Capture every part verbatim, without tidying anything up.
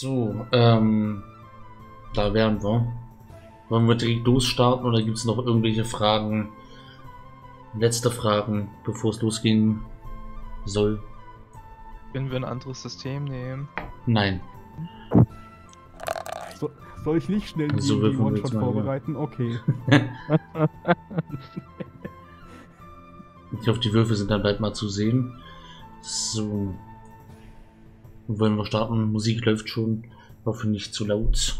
So, ähm, da wären wir. Wollen wir direkt losstarten oder gibt es noch irgendwelche Fragen? Letzte Fragen, bevor es losgehen soll. Können wir ein anderes System nehmen? Nein. So, soll ich nicht schnell so die One-Shot vorbereiten? Ja. Okay. Ich hoffe, die Würfel sind dann bald mal zu sehen. So. Wollen wir starten? Musik läuft schon. Hoffe nicht zu laut.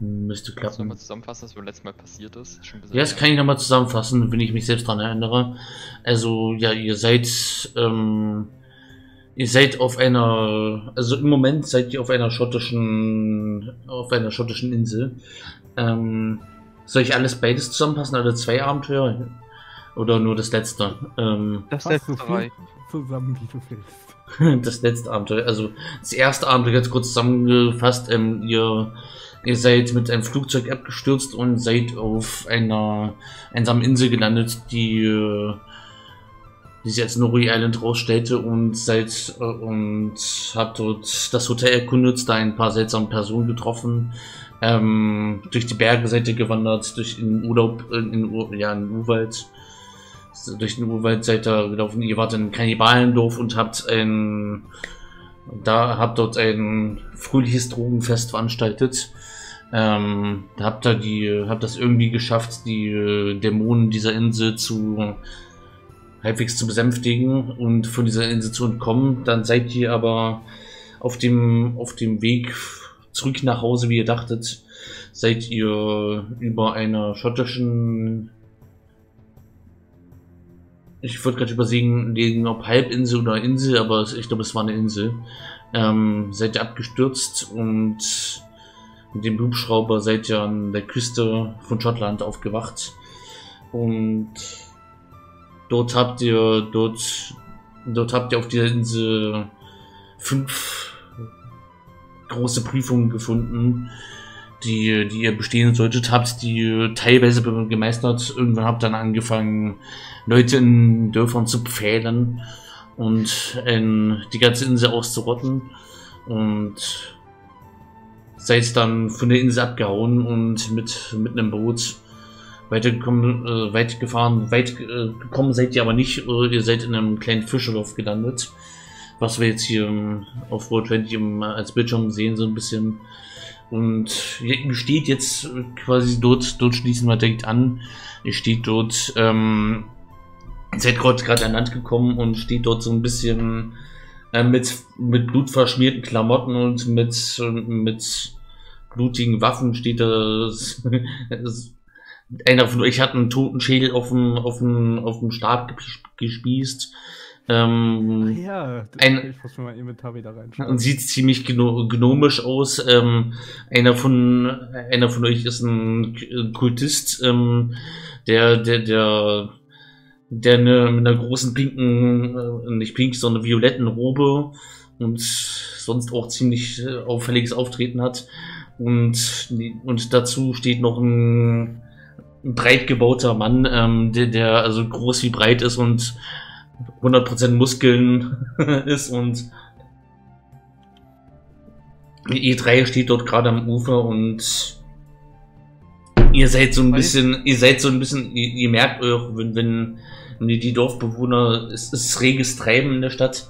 Müsste klappen. Kannst du nochmal zusammenfassen, was beim letzten Mal passiert ist? Schon ja, das kann ich nochmal zusammenfassen, wenn ich mich selbst daran erinnere. Also, ja, ihr seid, ähm, ihr seid auf einer, also im Moment seid ihr auf einer schottischen, auf einer schottischen Insel. Ähm, soll ich alles beides zusammenpassen, alle zwei Abenteuer? Oder nur das letzte? Ähm, das letzte zusammen, wie du willst. Das letzte Abenteuer, also das erste Abenteuer ganz kurz zusammengefasst. Ähm, ihr Ihr seid mit einem Flugzeug abgestürzt und seid auf einer einsamen Insel gelandet, die, die sich als Noroi Island rausstellte, und seid und habt dort das Hotel erkundet, da ein paar seltsame Personen getroffen. Ähm, durch die Berge seid ihr gewandert, durch den Urlaub, in den Ur, ja, in den Urwald. Durch den Urwald seid ihr gelaufen, ihr wart in einem Kannibalendorf und habt ein. Da habt dort ein fröhliches Drogenfest veranstaltet. Ähm, da habt ihr die, habt das irgendwie geschafft, die Dämonen dieser Insel zu halbwegs zu besänftigen und von dieser Insel zu entkommen. Dann seid ihr aber auf dem auf dem Weg zurück nach Hause, wie ihr dachtet, seid ihr über einer schottischen, ich wollte gerade überlegen, ob Halbinsel oder Insel, aber ich glaube, es war eine Insel. Ähm, seid ihr abgestürzt und mit dem Hubschrauber seid ihr an der Küste von Schottland aufgewacht. Und dort habt ihr, dort, dort habt ihr auf dieser Insel fünf große Prüfungen gefunden, die, die ihr bestehen solltet, habt die teilweise gemeistert. Irgendwann habt dann angefangen, Leute in Dörfern zu pfählen und in die ganze Insel auszurotten, und seid dann von der Insel abgehauen und mit, mit einem Boot weitergekommen, äh, weit gefahren, weit äh, gekommen seid ihr aber nicht, ihr seid in einem kleinen Fischerdorf gelandet, was wir jetzt hier auf Roll zwanzig als Bildschirm sehen, so ein bisschen. Und ihr steht jetzt quasi dort, dort schließen wir direkt an. Ihr steht dort, ähm, seid gerade an Land gekommen und steht dort so ein bisschen äh, mit, mit blutverschmierten Klamotten und mit, mit blutigen Waffen steht da. Einer von euch hat einen toten Schädel auf dem, auf dem, auf dem Stab gespießt. Ähm, Ach ja, das ein, ich muss mal mein Inventar wieder reinschauen. Sieht ziemlich gno gnomisch aus. Ähm, einer von einer von euch ist ein Kultist, ähm, der der der der eine, mit einer großen pinken, nicht pink, sondern violetten Robe und sonst auch ziemlich auffälliges Auftreten hat. Und und dazu steht noch ein, ein breit gebauter Mann, ähm, der der also groß wie breit ist und hundert Prozent Muskeln ist, und E drei steht dort gerade am Ufer, und ihr seid so ein bisschen, ihr seid so ein bisschen, ihr, ihr merkt euch, wenn, wenn die Dorfbewohner, es ist reges Treiben in der Stadt,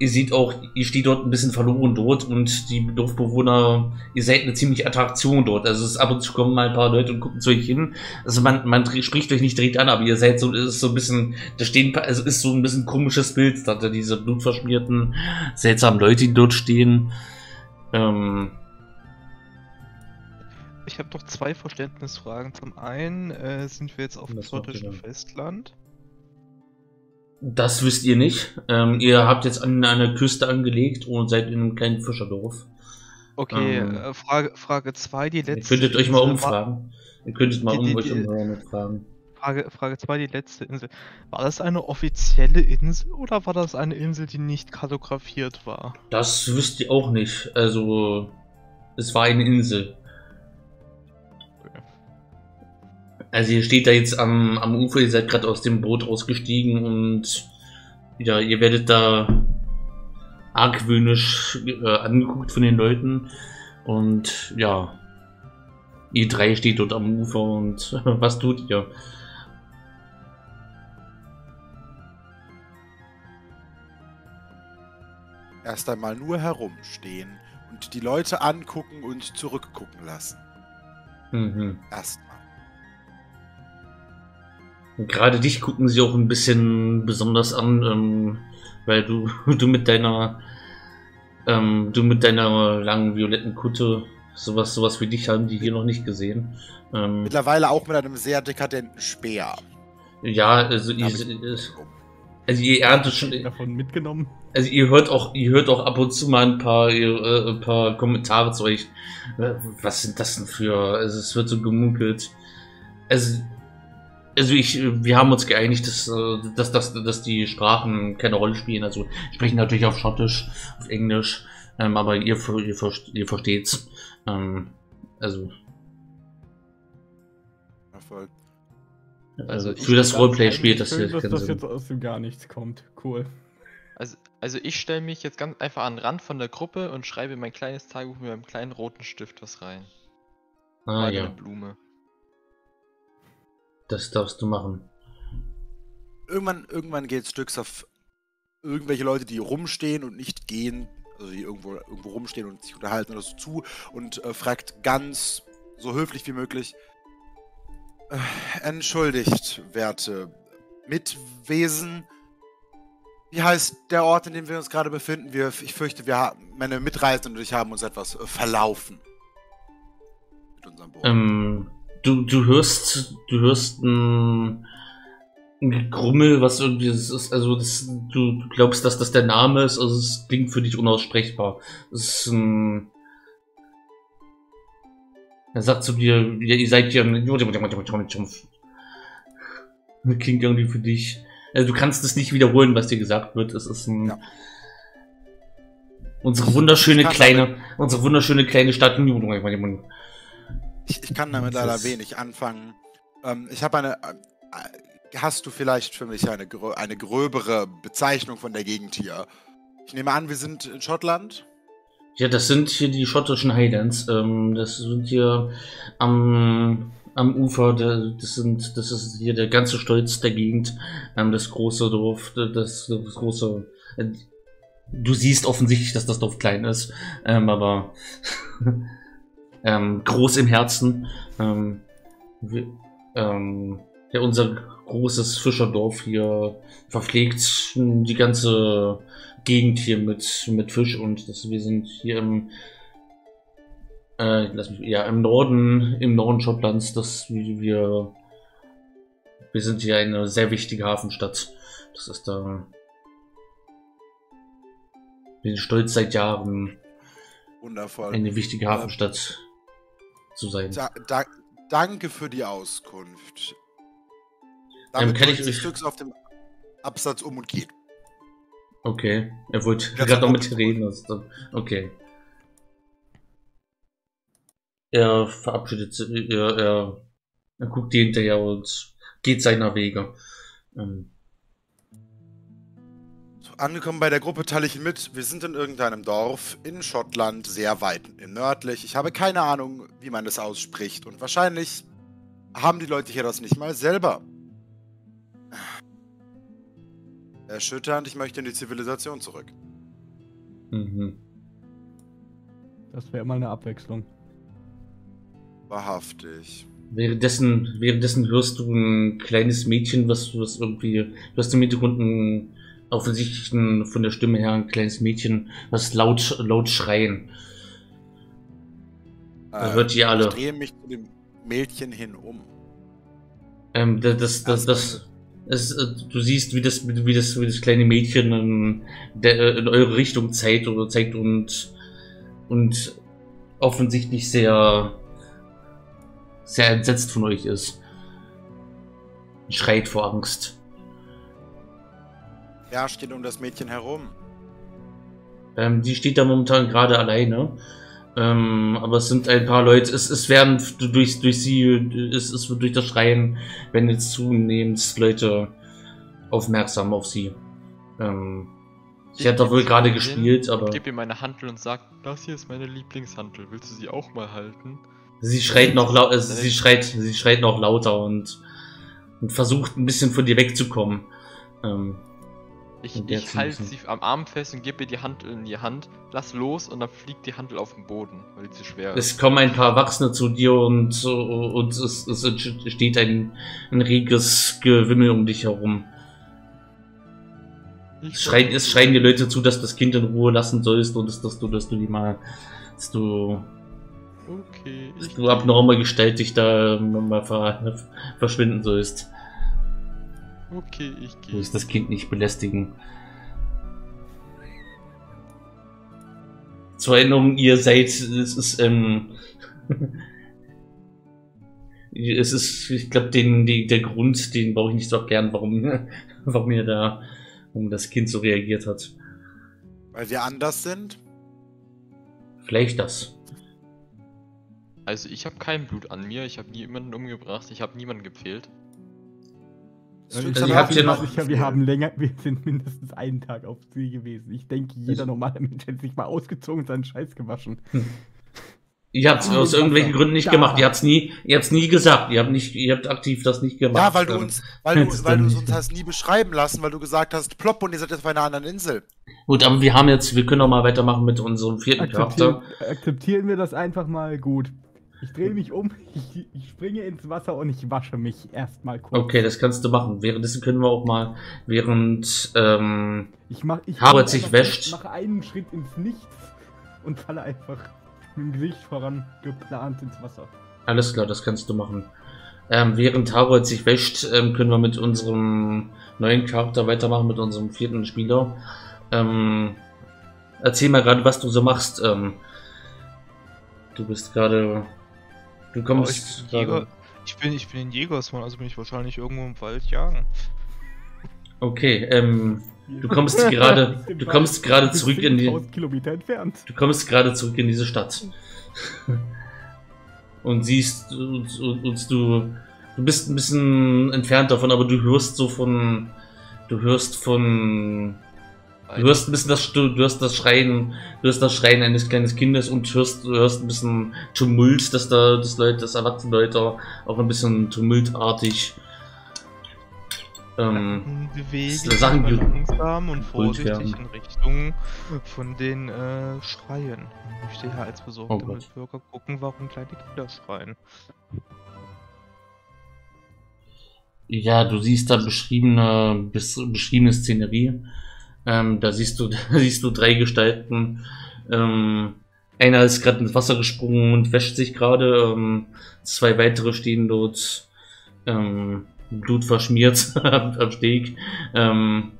ihr seht auch, ihr steht dort ein bisschen verloren dort, und die Dorfbewohner, ihr seid eine ziemliche Attraktion dort, also es ist ab und zu kommen mal ein paar Leute und gucken zu euch hin, also man, man spricht euch nicht direkt an, aber ihr seid so, ist so ein bisschen, da stehen, also ist so ein bisschen ein komisches Bild, da diese blutverschmierten, seltsamen Leute, die dort stehen. Ähm ich habe noch zwei Verständnisfragen. Zum einen, äh, sind wir jetzt auf dem schottischen Festland? Das wisst ihr nicht. Ähm, ihr habt jetzt an einer Küste angelegt und seid in einem kleinen Fischerdorf. Okay, ähm, Frage Frage zwei, die letzte... Ihr könntet euch mal umfragen. Ihr könntet mal die, um die, euch umfragen. Frage, Frage zwei, die letzte Insel. War das eine offizielle Insel oder war das eine Insel, die nicht kartografiert war? Das wisst ihr auch nicht. Also, es war eine Insel. Okay. Also ihr steht da jetzt am, am Ufer, ihr seid gerade aus dem Boot ausgestiegen und ja, ihr werdet da argwöhnisch äh, angeguckt von den Leuten und ja, ihr drei steht dort am Ufer und was tut ihr? Erst einmal nur herumstehen und die Leute angucken und zurückgucken lassen. Mhm. Erstmal. Gerade dich gucken sie auch ein bisschen besonders an, ähm, weil du, du mit deiner ähm, du mit deiner langen violetten Kutte, sowas, sowas wie dich haben die hier noch nicht gesehen. Ähm, Mittlerweile auch mit einem sehr dekadenten Speer. Ja, also ich, ich, also ihr erntet schon davon mitgenommen. Also ihr hört auch, ihr hört auch ab und zu mal ein paar, äh, ein paar Kommentare zu euch. Was sind das denn für? Also es wird so gemunkelt. Also, also ich, wir haben uns geeinigt, dass, dass, dass, dass die Sprachen keine Rolle spielen. Also sprechen natürlich auf Schottisch, auf Englisch, ähm, aber ihr, ihr, ihr versteht's. Ähm, also. Erfolg. Also, also für das Roleplay spielt das hier. Dass das jetzt aus dem gar nichts kommt. Cool. Also, also ich stelle mich jetzt ganz einfach an den Rand von der Gruppe und schreibe mein kleines Tagebuch mit meinem kleinen roten Stift was rein. Ah, Mal ja. Eine Blume. Das darfst du machen. Irgendwann, irgendwann geht es Stücks auf irgendwelche Leute, die rumstehen und nicht gehen, also die irgendwo, irgendwo rumstehen und sich unterhalten oder so zu und äh, fragt ganz so höflich wie möglich. Entschuldigt, werte Mitwesen. Wie heißt der Ort, in dem wir uns gerade befinden? Wir, ich fürchte, wir haben, meine Mitreisenden und ich haben uns etwas verlaufen. Mit unserem Boot. Ähm, du, du hörst, du hörst ein, ein Gegrummel, was irgendwie ist. Also das, du, du glaubst, dass das der Name ist. Also es klingt für dich unaussprechbar. Es ist ein... Er sagt zu dir, ihr seid ja... Klingt irgendwie für dich... Also du kannst es nicht wiederholen, was dir gesagt wird. Es ist ein... Ja. Unsere wunderschöne kleine... Damit, unsere wunderschöne kleine Stadt... Ich, ich kann damit leider wenig anfangen. Ähm, ich habe eine... Äh, hast du vielleicht für mich eine, eine gröbere Bezeichnung von der Gegend hier? Ich nehme an, wir sind in Schottland? Ja, das sind hier die schottischen Highlands. Ähm, das sind hier am, am Ufer. Der, das sind, das ist hier der ganze Stolz der Gegend. Ähm, das große Dorf, das, das große. Äh, du siehst offensichtlich, dass das Dorf klein ist, ähm, aber ähm, groß im Herzen. Ähm, wir, ähm, ja, unser großes Fischerdorf hier verpflegt die ganze Gegend hier mit, mit Fisch und das, wir sind hier im, äh, lass mich, ja, im Norden, im Norden Schottlands, dass wir, wir sind hier eine sehr wichtige Hafenstadt. Das ist da, wir sind stolz seit Jahren, wundervoll, eine wichtige Hafenstadt äh, zu sein. Da, da, danke für die Auskunft. Damit ähm, kann ich mich auf dem Absatz um und geht. Okay, er wollte gerade noch mit reden. Also, okay. Er verabschiedet sich, er, er, er guckt die hinterher und geht seiner Wege. Ähm. So, angekommen bei der Gruppe teile ich mit. Wir sind in irgendeinem Dorf in Schottland, sehr weit im nördlich. Ich habe keine Ahnung, wie man das ausspricht. Und wahrscheinlich haben die Leute hier das nicht mal selber. Erschütternd, ich möchte in die Zivilisation zurück. Mhm. Das wäre mal eine Abwechslung. Wahrhaftig. Währenddessen, währenddessen hörst du ein kleines Mädchen, was, was irgendwie, du hast im Hintergrund einen, offensichtlich einen, von der Stimme her ein kleines Mädchen, was laut, laut schreien. Da äh, hört ihr alle. Ich drehe mich zu dem Mädchen hin um. Ähm, das, das, das, das Es, du siehst, wie das, wie das, wie das kleine Mädchen in, der, in eure Richtung zeigt oder zeigt und, und offensichtlich sehr, sehr entsetzt von euch ist. Schreit vor Angst. Ja, steht um das Mädchen herum. Ähm, die steht da momentan gerade alleine. Ähm, aber es sind ein paar Leute, es, es werden durch, durch sie, es, es wird durch das Schreien, wenn jetzt zunehmend Leute aufmerksam auf sie. Ähm, ich hätte da wohl gerade gespielt, aber... Ich gebe ihr meine Hantel und sage, das hier ist meine Lieblingshantel, willst du sie auch mal halten? Sie schreit noch, lau äh, sie schreit, sie schreit noch lauter und, und versucht ein bisschen von dir wegzukommen. Ähm, ich ich halte sie am Arm fest und gebe ihr die Hantel in die Hand, lass los und dann fliegt die Hantel auf den Boden, weil die zu schwer ist. Es kommen ein paar Erwachsene zu dir und, und es, es entsteht ein, ein reges Gewimmel um dich herum. Es schreien, es schreien die Leute zu, dass du das Kind in Ruhe lassen sollst und dass, dass du, dass du die mal, dass du... Okay. Du abnormal gestaltig da mal ver verschwinden sollst. Okay, ich gehe. Du willst das Kind nicht belästigen. Zur Erinnerung, ihr seid, es ist, ähm, es ist, ich glaube, den, den, der Grund, den brauche ich nicht so gern, warum, warum ihr da, warum das Kind so reagiert hat. Weil wir anders sind? Vielleicht das. Also ich habe kein Blut an mir, ich habe niemanden umgebracht, ich habe niemanden gepfählt. Also ich hab ja noch sicher, wir haben länger, wir sind mindestens einen Tag auf See gewesen. Ich denke, jeder normale Mensch hätte sich mal ausgezogen und seinen Scheiß gewaschen. Hm. Ihr habt es aus irgendwelchen Gründen nicht gemacht, ihr habt es nie, ihr habt's nie gesagt, ihr habt, nicht, ihr habt aktiv das nicht gemacht. Ja, weil du uns, weil du, weil du uns hast nie beschreiben lassen, weil du gesagt hast, plopp und ihr seid jetzt bei einer anderen Insel. Gut, aber wir haben jetzt, wir können auch mal weitermachen mit unserem vierten Charakter. Akzeptieren wir das einfach mal, gut. Ich drehe mich um, ich, ich springe ins Wasser und ich wasche mich erstmal kurz. Okay, das kannst du machen. Währenddessen können wir auch mal, während ähm, ich mach, ich Harold sich wäscht. Ich mache einen Schritt ins Nichts und falle einfach mit dem Gesicht voran geplant ins Wasser. Alles klar, das kannst du machen. Ähm, während Harold sich wäscht, ähm, können wir mit unserem neuen Charakter weitermachen, mit unserem vierten Spieler. Ähm, erzähl mal gerade, was du so machst. Ähm, du bist gerade... Du kommst oh, ich, bin ich, bin, ich bin in Jägersmann, also bin ich wahrscheinlich irgendwo im Wald jagen. Okay, ähm, du kommst gerade, du kommst gerade zurück in die, du kommst gerade zurück in diese Stadt und siehst und, und, und du, du bist ein bisschen entfernt davon, aber du hörst so von, du hörst von, du hörst ein bisschen das, du hörst das Schreien, du hörst das Schreien eines kleinen Kindes und hörst, du hörst ein bisschen Tumult, dass da, das Leute, das erwachsene Leute auch ein bisschen tumultartig ähm, bewegen, Sachen langsam und vorsichtig in Richtung von den äh, Schreien. Ich stehe hier als besorgter oh Mitbürger gucken, warum kleine Kinder schreien. Ja, du siehst da beschriebene, beschriebene Szenerie. Ähm, da siehst du, da siehst du drei Gestalten. Ähm, einer ist gerade ins Wasser gesprungen und wäscht sich gerade. Ähm, zwei weitere stehen dort ähm, blutverschmiert am Steg. Ähm,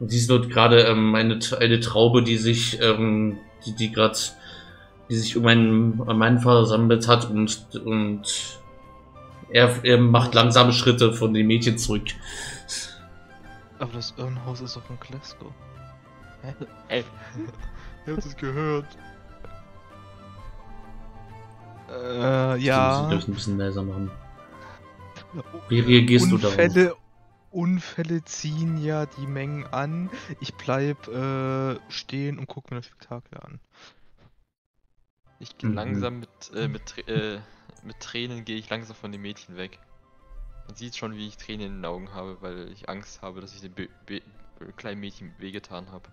und siehst dort gerade ähm, eine, eine Traube, die sich, ähm, die, die gerade, die sich um einen Mann versammelt hat und, und er, er macht langsame Schritte von den Mädchen zurück. Aber das Irrenhaus ist auf dem Glasgow. Hä? Ey. Ich hab das gehört. Äh, ja. Du musst ein bisschen leiser machen. Wie reagierst du darauf? Unfälle ziehen ja die Mengen an. Ich bleib äh, stehen und guck mir das Spektakel an. Ich gehe mhm. langsam mit, äh, mit, äh, mit Tränen gehe ich langsam von den Mädchen weg. Man sieht schon, wie ich Tränen in den Augen habe, weil ich Angst habe, dass ich dem Be Be kleinen Mädchen wehgetan habe.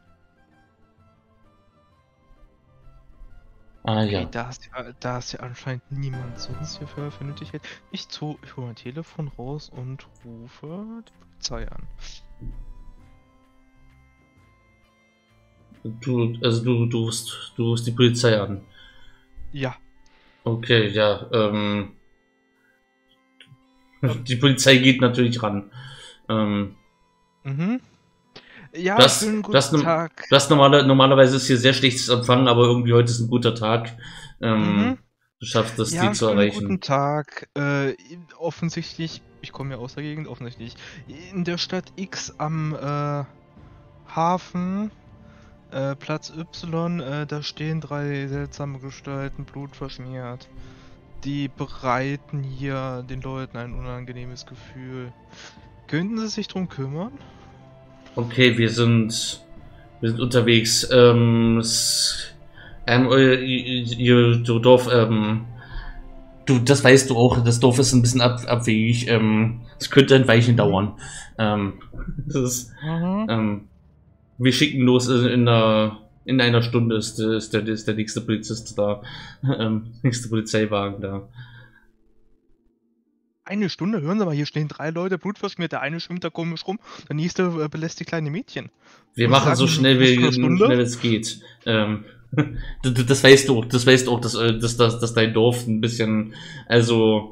Ah ja. Okay, da, ist ja, da ist ja anscheinend niemand sonst hier für vernünftig hält. Ich, ich hole mein Telefon raus und rufe die Polizei an. Du, also du, du rufst, du rufst die Polizei an? Ja. Okay, ja, ähm... Die Polizei geht natürlich ran. Ähm, mhm. Ja, das, schönen guten das, Tag. Das normale, normalerweise ist hier sehr schlechtes Empfangen, aber irgendwie heute ist ein guter Tag. Ähm, mhm. Du schaffst es, ja, die zu erreichen. Guten Tag. Äh, offensichtlich, ich komme ja aus der Gegend, offensichtlich, in der Stadt X am äh, Hafen Äh, Platz Y, äh, da stehen drei seltsame Gestalten, blutverschmiert. Die bereiten hier den Leuten ein unangenehmes Gefühl. Könnten sie sich drum kümmern? Okay, wir sind... Wir sind unterwegs. Ähm... ähm ihr, ihr, ihr Dorf, ähm... Du, das weißt du auch, das Dorf ist ein bisschen ab, abwegig. Ähm... Es könnte ein Weilchen dauern. Ähm... Das ist... Mhm. Ähm... Wir schicken los, in, in, einer, in einer Stunde ist, ist, der, ist der nächste Polizist da, ähm, nächste Polizeiwagen da. Eine Stunde? Hören Sie mal, hier stehen drei Leute blutverschmiert, der eine schwimmt da komisch rum, der nächste belässt die kleine Mädchen. Wir Und machen sagen, so schnell, wie schnell es geht. Ähm, das, das weißt du auch, das weißt du auch, dass, dass, dass, dass dein Dorf ein bisschen, also...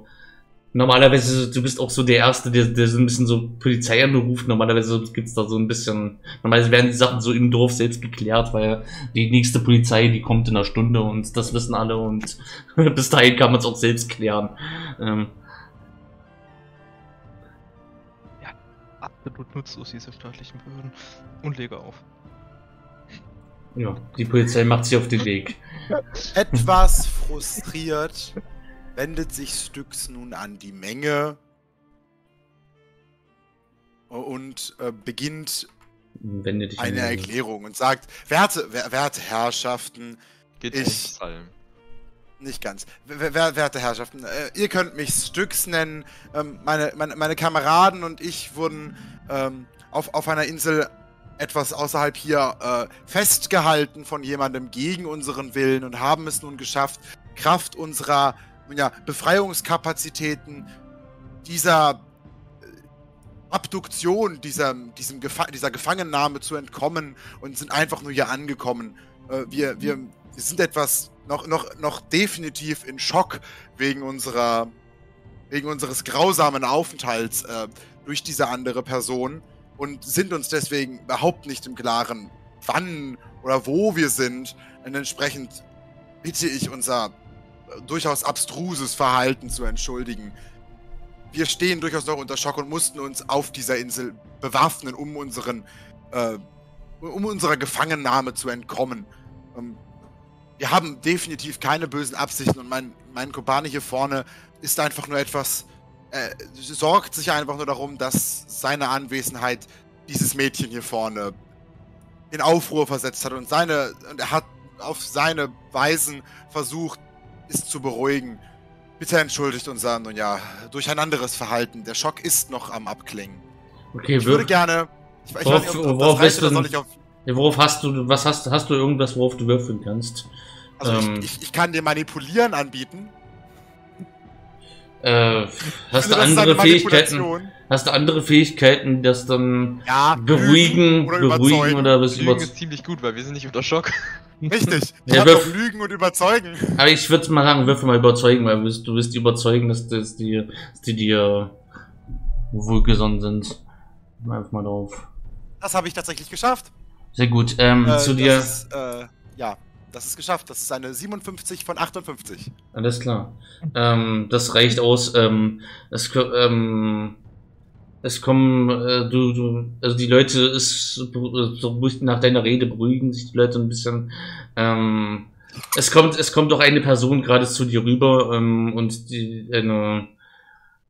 Normalerweise, du bist auch so der Erste, der, der so ein bisschen so Polizei anruft. Normalerweise gibt's da so ein bisschen, normalerweise werden die Sachen so im Dorf selbst geklärt, weil die nächste Polizei, die kommt in einer Stunde und das wissen alle und bis dahin kann man es auch selbst klären. Ähm. Ja, absolut nutzlos diese staatlichen Behörden. Und lege auf. Ja, die Polizei macht sich auf den Weg. Etwas frustriert wendet sich Styx nun an die Menge und äh, beginnt dich eine Erklärung und sagt, Werte, Werte Herrschaften, Geht ich, nicht ganz, Werte Herrschaften, äh, ihr könnt mich Styx nennen, ähm, meine, meine, meine Kameraden und ich wurden ähm, auf, auf einer Insel etwas außerhalb hier äh, festgehalten von jemandem gegen unseren Willen und haben es nun geschafft, Kraft unserer Ja, Befreiungskapazitäten dieser Abduktion, dieser, diesem Gefa dieser Gefangennahme zu entkommen und sind einfach nur hier angekommen. Äh, wir, wir sind etwas noch, noch, noch definitiv in Schock wegen unserer, wegen unseres grausamen Aufenthalts äh, durch diese andere Person und sind uns deswegen überhaupt nicht im Klaren, wann oder wo wir sind. Und entsprechend bitte ich unser durchaus abstruses Verhalten zu entschuldigen. Wir stehen durchaus noch unter Schock und mussten uns auf dieser Insel bewaffnen, um unseren, äh, um unserer Gefangennahme zu entkommen. Ähm, wir haben definitiv keine bösen Absichten und mein, mein Kumpane hier vorne ist einfach nur etwas, äh, sorgt sich einfach nur darum, dass seine Anwesenheit dieses Mädchen hier vorne in Aufruhr versetzt hat und seine, und er hat auf seine Weisen versucht, ist zu beruhigen. Bitte entschuldigt unser, nun ja, durcheinanderes Verhalten. Der Schock ist noch am Abklingen. Okay, ich würde gerne... Ich, ich worauf, weiß nicht, ob, ob worauf, reicht, du, soll ich auf, worauf hast du... Was hast, hast du irgendwas, worauf du würfeln kannst? Also ähm, ich, ich, ich kann dir Manipulieren anbieten. Äh, hast du andere Fähigkeiten? Hast du andere Fähigkeiten, das dann ja, beruhigen oder beruhigen überzeugen. Oder was Lügen ist ziemlich gut, weil wir sind nicht unter Schock. Richtig, ich ja, hab doch Lügen und Überzeugen. Aber ich würde mal sagen, würfel mal Überzeugen, weil du wirst überzeugen, dass, dass die dass die dir wohlgesonnen sind. Einfach mal drauf. Das habe ich tatsächlich geschafft. Sehr gut, ähm, äh, zu dir... Ist, äh, ja, das ist geschafft. Das ist eine siebenundfünfzig von achtundfünfzig. Alles klar. Ähm, das reicht aus. Ähm, es, ähm, es kommen, äh, du, du, also die Leute, ist, so, nach deiner Rede beruhigen sich die Leute ein bisschen. Ähm, es kommt, es kommt auch eine Person gerade zu dir rüber ähm, und die, eine,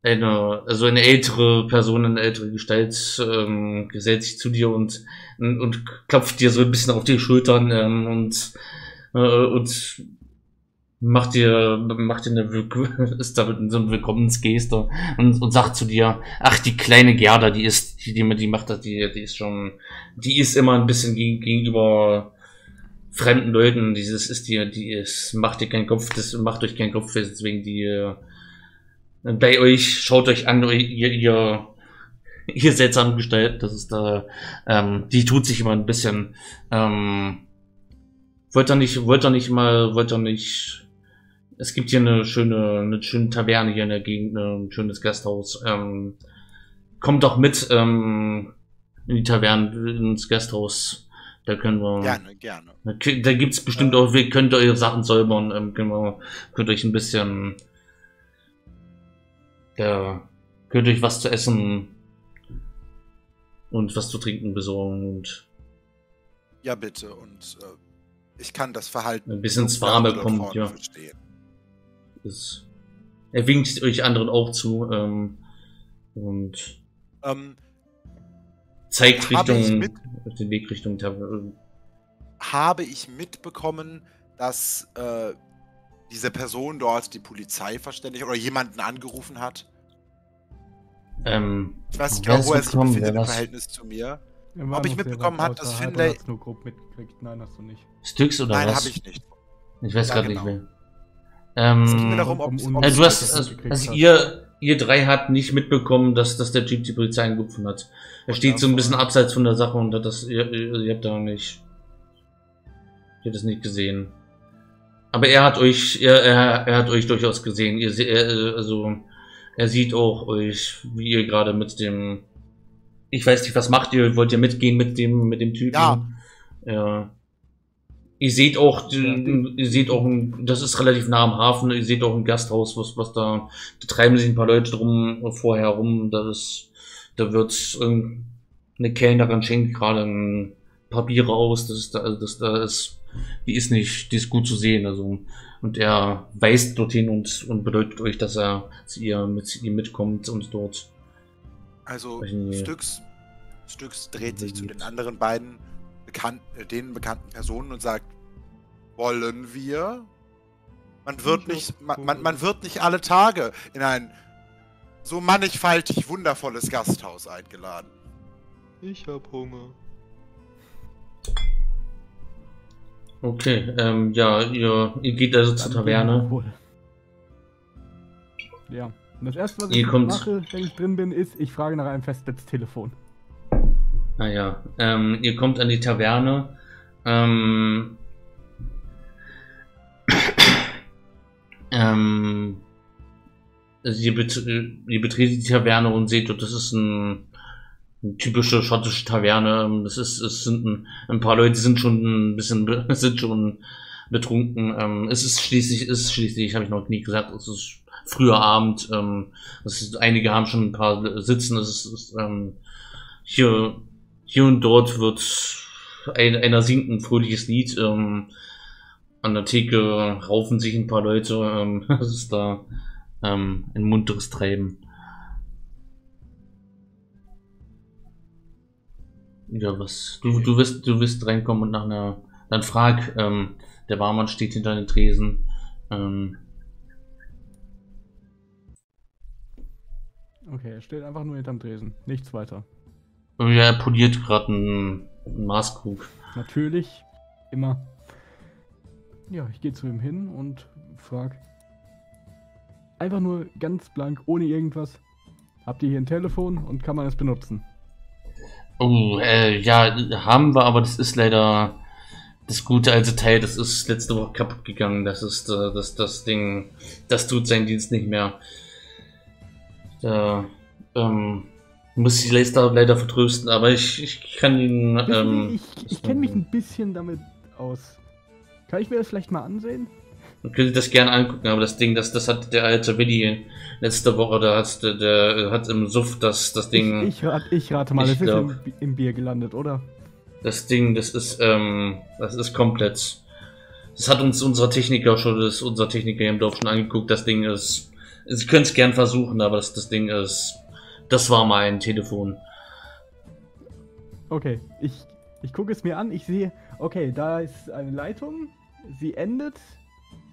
eine, also eine ältere Person, eine ältere Gestalt ähm, gesellt sich zu dir und, und, und klopft dir so ein bisschen auf die Schultern ähm, und, äh, und macht dir, macht dir eine, ist damit so eine Willkommensgeste und, und sagt zu dir, ach, die kleine Gerda, die ist, die, die macht das, die, die ist schon, die ist immer ein bisschen gegenüber fremden Leuten, dieses ist dir, die ist, macht dir keinen Kopf, das macht euch keinen Kopf fest, deswegen die, bei euch, schaut euch an, ihr, ihr, ihr seltsam gestaltet, das ist da, ähm, die tut sich immer ein bisschen, ähm, wollt ihr nicht, wollt ihr nicht mal, wollt ihr nicht, es gibt hier eine schöne, eine schöne Taverne hier in der Gegend, ein schönes Gasthaus. Ähm, kommt doch mit ähm, in die Taverne, ins Gasthaus. Da können wir. Gerne, gerne. Da gibt's bestimmt auch, wir könnt eure Sachen säubern, ähm, können wir, könnt euch ein bisschen, da könnt euch was zu essen und was zu trinken besorgen und Ja, bitte. Und äh, ich kann das Verhalten ein bisschen ins Warme kommt, ja. Verstehen. Das, er winkt euch anderen auch zu ähm, und ähm, zeigt Richtung mit, auf den Weg Richtung Taverne. Habe ich mitbekommen, dass äh, diese Person dort die Polizei verständigt oder jemanden angerufen hat? Ähm, ich weiß nicht genau, wo er sich befindet im Verhältnis zu mir. Ob ich mitbekommen habe, dass Finlay... Hast du grob mitgekriegt? Nein, hast du nicht. Styx oder was? Nein, habe ich nicht. Ich weiß ja, gerade genau. nicht mehr. Ähm, es geht mir darum, ob, ob also du hast, das also, also hat. Ihr, ihr drei habt nicht mitbekommen, dass, dass der Typ die Polizei angerufen hat. Er und steht so ein bisschen abseits von der Sache und hat das, ihr, ihr habt da nicht, ihr habt das nicht gesehen. Aber er hat euch, er, er, er hat euch durchaus gesehen. Ihr, er, also, er sieht auch euch, wie ihr gerade mit dem, ich weiß nicht, was macht ihr? Wollt ihr mitgehen mit dem, mit dem Typen? Ja. Ja. Ihr seht auch, ihr seht auch, das ist relativ nah am Hafen, ihr seht auch ein Gasthaus, was, was da, da treiben sich ein paar Leute drum, vorher rum, da ist, da wird's, eine Kellnerin schenkt gerade ein paar Biere aus, das ist da, das da ist, die ist nicht, die ist gut zu sehen, also, und er weist dorthin und, und bedeutet euch, dass er zu ihr, mit, zu ihr mitkommt und dort. Also, Styx, Styx dreht sich zu den anderen beiden Bekannten, den bekannten Personen und sagt, wollen wir? Man wird nicht, man, man wird nicht alle Tage in ein so mannigfaltig wundervolles Gasthaus eingeladen. Ich hab Hunger. Okay, ähm, ja, ihr, ihr geht also zur Taverne. Ja, und das erste, was ich mache, wenn ich drin bin, ist, ich frage nach einem Festnetztelefon. Naja, ähm, ihr kommt an die Taverne. Ähm, ähm, also ihr, bet ihr betretet die Taverne und seht, das ist ein, eine typische schottische Taverne. Das ist, es sind ein, ein paar Leute sind schon ein bisschen, sind schon betrunken. Ähm, es ist schließlich, ist schließlich, habe ich noch nie gesagt, es ist früher Abend. Ähm, es ist, einige haben schon ein paar Sitzen. Es ist, ist ähm, hier. Hier und dort wird ein, einer singt ein fröhliches Lied. Ähm, an der Theke raufen sich ein paar Leute. Ähm, es ist da ähm, ein munteres Treiben. Ja, was? Du, du wirst, du wirst reinkommen und nach einer. Dann frag. Ähm, der Barmann steht hinter den Tresen. Ähm, okay, er steht einfach nur hinterm Tresen. Nichts weiter. Ja, er poliert gerade einen, einen Maßkrug. Natürlich, immer. Ja, ich gehe zu ihm hin und frage. Einfach nur ganz blank, ohne irgendwas. Habt ihr hier ein Telefon und kann man es benutzen? Oh, äh, ja, haben wir, aber das ist leider das gute alte Teil. Das ist letzte Woche kaputt gegangen. Das ist äh, das, das Ding, das tut seinen Dienst nicht mehr. Da, ähm... muss ich Leicester leider vertrösten, aber ich, ich kann ihn... Ähm, ich ich, ich kenne mich ein bisschen damit aus. Kann ich mir das vielleicht mal ansehen? Man könnte das gerne angucken, aber das Ding, das, das hat der alte Willi letzte Woche, da hat, der, der hat im Suff das, das Ding... Ich, ich, rat, ich rate mal, ich das glaub, ist im, im Bier gelandet, oder? Das Ding, das ist, ähm, das ist komplett... Das hat uns unser Techniker schon, das unser Techniker im Dorf schon angeguckt, das Ding ist... Sie können es gern versuchen, aber das, das Ding ist... Das war mein Telefon. Okay, ich, ich gucke es mir an, ich sehe, okay, da ist eine Leitung, sie endet,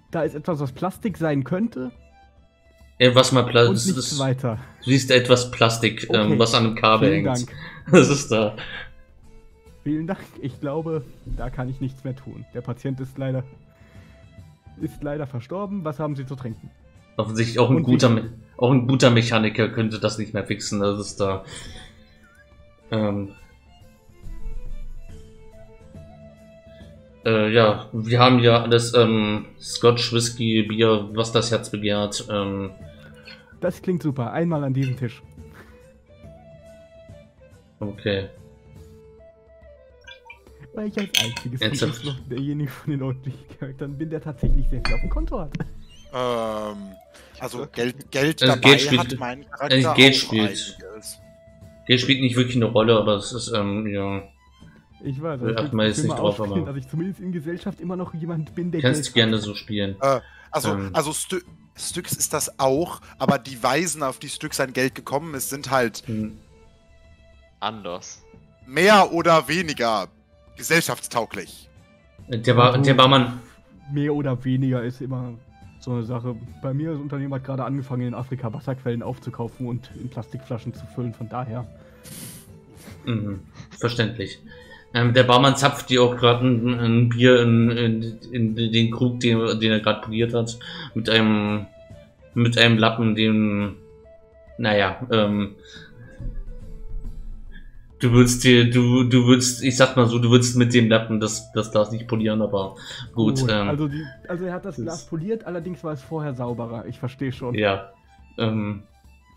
da ist etwas, was Plastik sein könnte. Etwas mal Plastik. Du siehst etwas Plastik, okay. ähm, was an einem Kabel Vielen hängt. Dank. Das ist da. Vielen Dank, ich glaube, da kann ich nichts mehr tun. Der Patient ist leider, ist leider verstorben, was haben Sie zu trinken? Offensichtlich auch ein guter, auch ein guter Mechaniker könnte das nicht mehr fixen, das ist da. Ähm, äh, ja, wir haben ja alles ähm, Scotch, Whisky, Bier, was das Herz begehrt. Ähm, das klingt super, einmal an diesem Tisch. Okay. Weil ich als einziges Ernsthaft? Noch derjenige von den deutlichen Charakteren bin, der tatsächlich sehr viel auf dem Konto hat. Ähm, also Geld, Geld also dabei Geld spielt, hat mein Charakter Geld spielt. Geld spielt nicht wirklich eine Rolle, aber es ist, ähm, ja, Ich weiß, also ich jetzt nicht drauf, aber dass ich zumindest in Gesellschaft immer noch jemand bin, der kannst gerne hat. So spielen. Äh, also ähm. also St Styx ist das auch, aber die Weisen, auf die Styx sein Geld gekommen ist, sind halt hm. anders. Mehr oder weniger gesellschaftstauglich. Der war, der war man. Mehr oder weniger ist immer so eine Sache. Bei mir, das Unternehmen hat gerade angefangen, in Afrika Wasserquellen aufzukaufen und in Plastikflaschen zu füllen, von daher. Mhm. Verständlich. Ähm, der Barmann zapft dir auch gerade ein, ein Bier in, in, in den Krug, den, den er gerade poliert hat, mit einem mit einem Lappen, dem, naja, ähm, du würdest dir, du, du würdest, ich sag mal so, du würdest mit dem Lappen das, das Glas nicht polieren, aber gut. Oh, ähm, also, die, also er hat das Glas poliert, allerdings war es vorher sauberer, ich verstehe schon. Ja, ähm,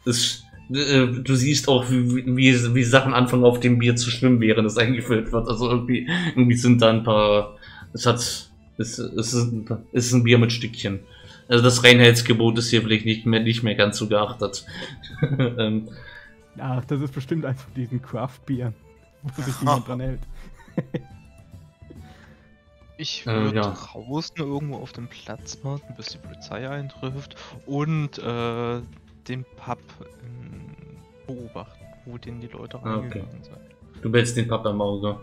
es du siehst auch, wie, wie, wie Sachen anfangen auf dem Bier zu schwimmen, während es eingefüllt wird. Also irgendwie, irgendwie sind da ein paar. Es hat. Es, es, ist, es ist ein Bier mit Stückchen. Also das Reinheitsgebot ist hier vielleicht nicht mehr, nicht mehr ganz so geachtet. ähm. Ach, das ist bestimmt eins von diesen Craft-Bieren, wo sich niemand dran hält. Ich würde äh, ja. draußen irgendwo auf dem Platz warten, bis die Polizei eintrifft und äh, den Pub beobachten, wo denn die Leute reingegangen okay. sind. Du willst den Pub am Auge.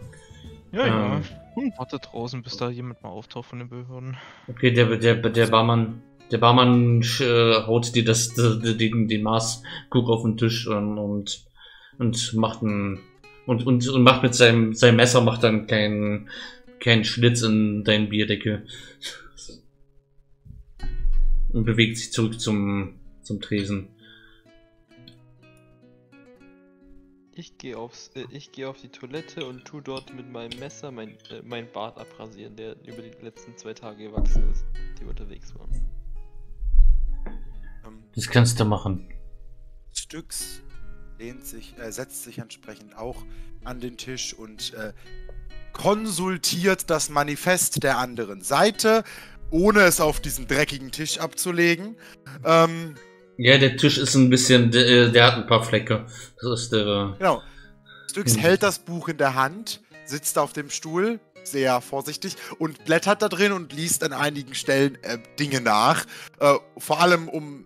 Ja, ähm. ja. Warte draußen, bis da jemand mal auftaucht von den Behörden. Okay, der, der, der Barmann, der Barmann äh, haut dir das, den, den Maßkrug auf den Tisch und, und, und macht ein, und, und, und macht mit seinem, seinem Messer macht dann keinen, keinen Schlitz in deinen Bierdeckel. Und bewegt sich zurück zum, zum Tresen. Ich gehe aufs, äh, ich gehe auf die Toilette und tu dort mit meinem Messer mein, äh, mein Bart abrasieren, der über die letzten zwei Tage gewachsen ist, die unterwegs waren. Das kannst du machen. Styx lehnt sich, äh, setzt sich entsprechend auch an den Tisch und äh, konsultiert das Manifest der anderen Seite, ohne es auf diesen dreckigen Tisch abzulegen. Ähm, Ja, der Tisch ist ein bisschen, der, der hat ein paar Flecke. Das ist der. Genau. Styx hält das Buch in der Hand, sitzt auf dem Stuhl, sehr vorsichtig, und blättert da drin und liest an einigen Stellen äh, Dinge nach. Äh, vor allem, um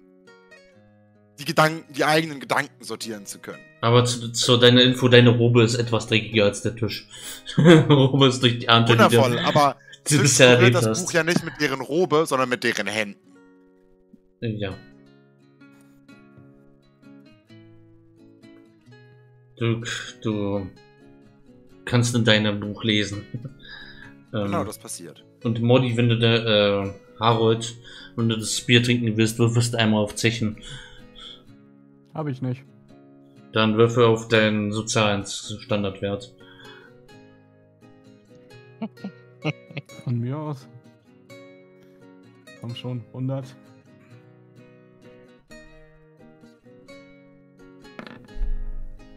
die Gedanken, die eigenen Gedanken sortieren zu können. Aber zu, zu deiner Info, deine Robe ist etwas dreckiger als der Tisch. Robe ist durch die Arme. Wundervoll, die der, aber Styx berührt das hast. Buch ja nicht mit deren Robe, sondern mit deren Händen. Ja. Du, du kannst in deinem Buch lesen. Genau, ähm, das passiert. Und Modi, wenn du da, äh, Harold, wenn du das Bier trinken willst, würfelst du einmal auf Zechen. Habe ich nicht. Dann würfel auf deinen sozialen Standardwert. Von mir aus. Komm schon, hundert.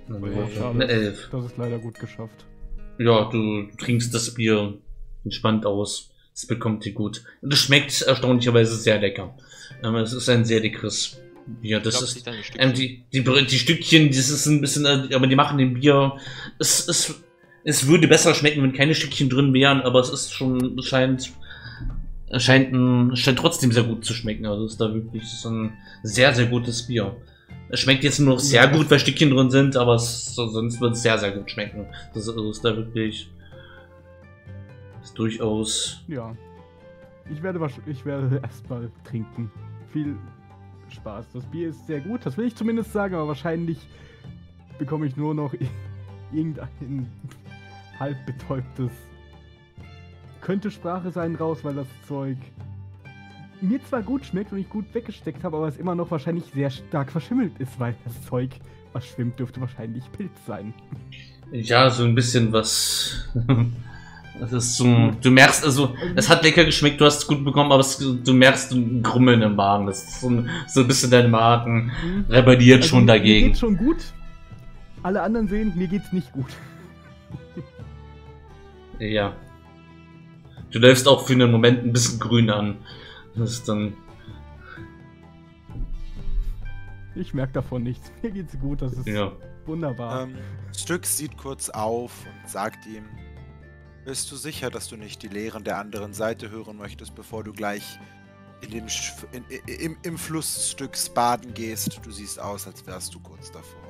Ja, eine elf. Das ist leider gut geschafft. Ja, du trinkst das Bier entspannt aus. Es bekommt dir gut. Und es schmeckt erstaunlicherweise sehr lecker. Aber es ist ein sehr leckeres Bier. Das ist, ähm, die, die, die Stückchen, das ist ein bisschen, aber die machen dem Bier. Es, es, es würde besser schmecken, wenn keine Stückchen drin wären, aber es ist schon, scheint, scheint, scheint trotzdem sehr gut zu schmecken. Also es ist da wirklich ist ein sehr, sehr gutes Bier. Es schmeckt jetzt nur noch sehr ja. gut, weil Stückchen drin sind, aber es, sonst wird es sehr, sehr gut schmecken. Das ist, also ist da wirklich ist durchaus... Ja. Ich werde, ich werde erstmal trinken. Viel Spaß. Das Bier ist sehr gut, das will ich zumindest sagen, aber wahrscheinlich bekomme ich nur noch irgendein halb betäubtes... Könnte Sprache sein raus, weil das Zeug... mir zwar gut schmeckt und ich gut weggesteckt habe, aber es immer noch wahrscheinlich sehr stark verschimmelt ist, weil das Zeug, was schwimmt, dürfte wahrscheinlich Pilz sein. Ja, so ein bisschen was. Das ist so, du merkst, also, es hat lecker geschmeckt, du hast es gut bekommen, aber es, du merkst ein Grummeln im Magen. Das ist so ein, so ein bisschen dein Magen mhm. rebelliert also schon mir, dagegen. Mir geht's schon gut, alle anderen sehen, mir geht's nicht gut. Ja. Du läufst auch für einen Moment ein bisschen grün an. Das ist dann. Ich merke davon nichts. Mir geht's gut, das ist ja. wunderbar. Ähm, Styx sieht kurz auf und sagt ihm: Bist du sicher, dass du nicht die Lehren der anderen Seite hören möchtest, bevor du gleich in dem Sch in, im, im Flussstücks baden gehst? Du siehst aus, als wärst du kurz davor.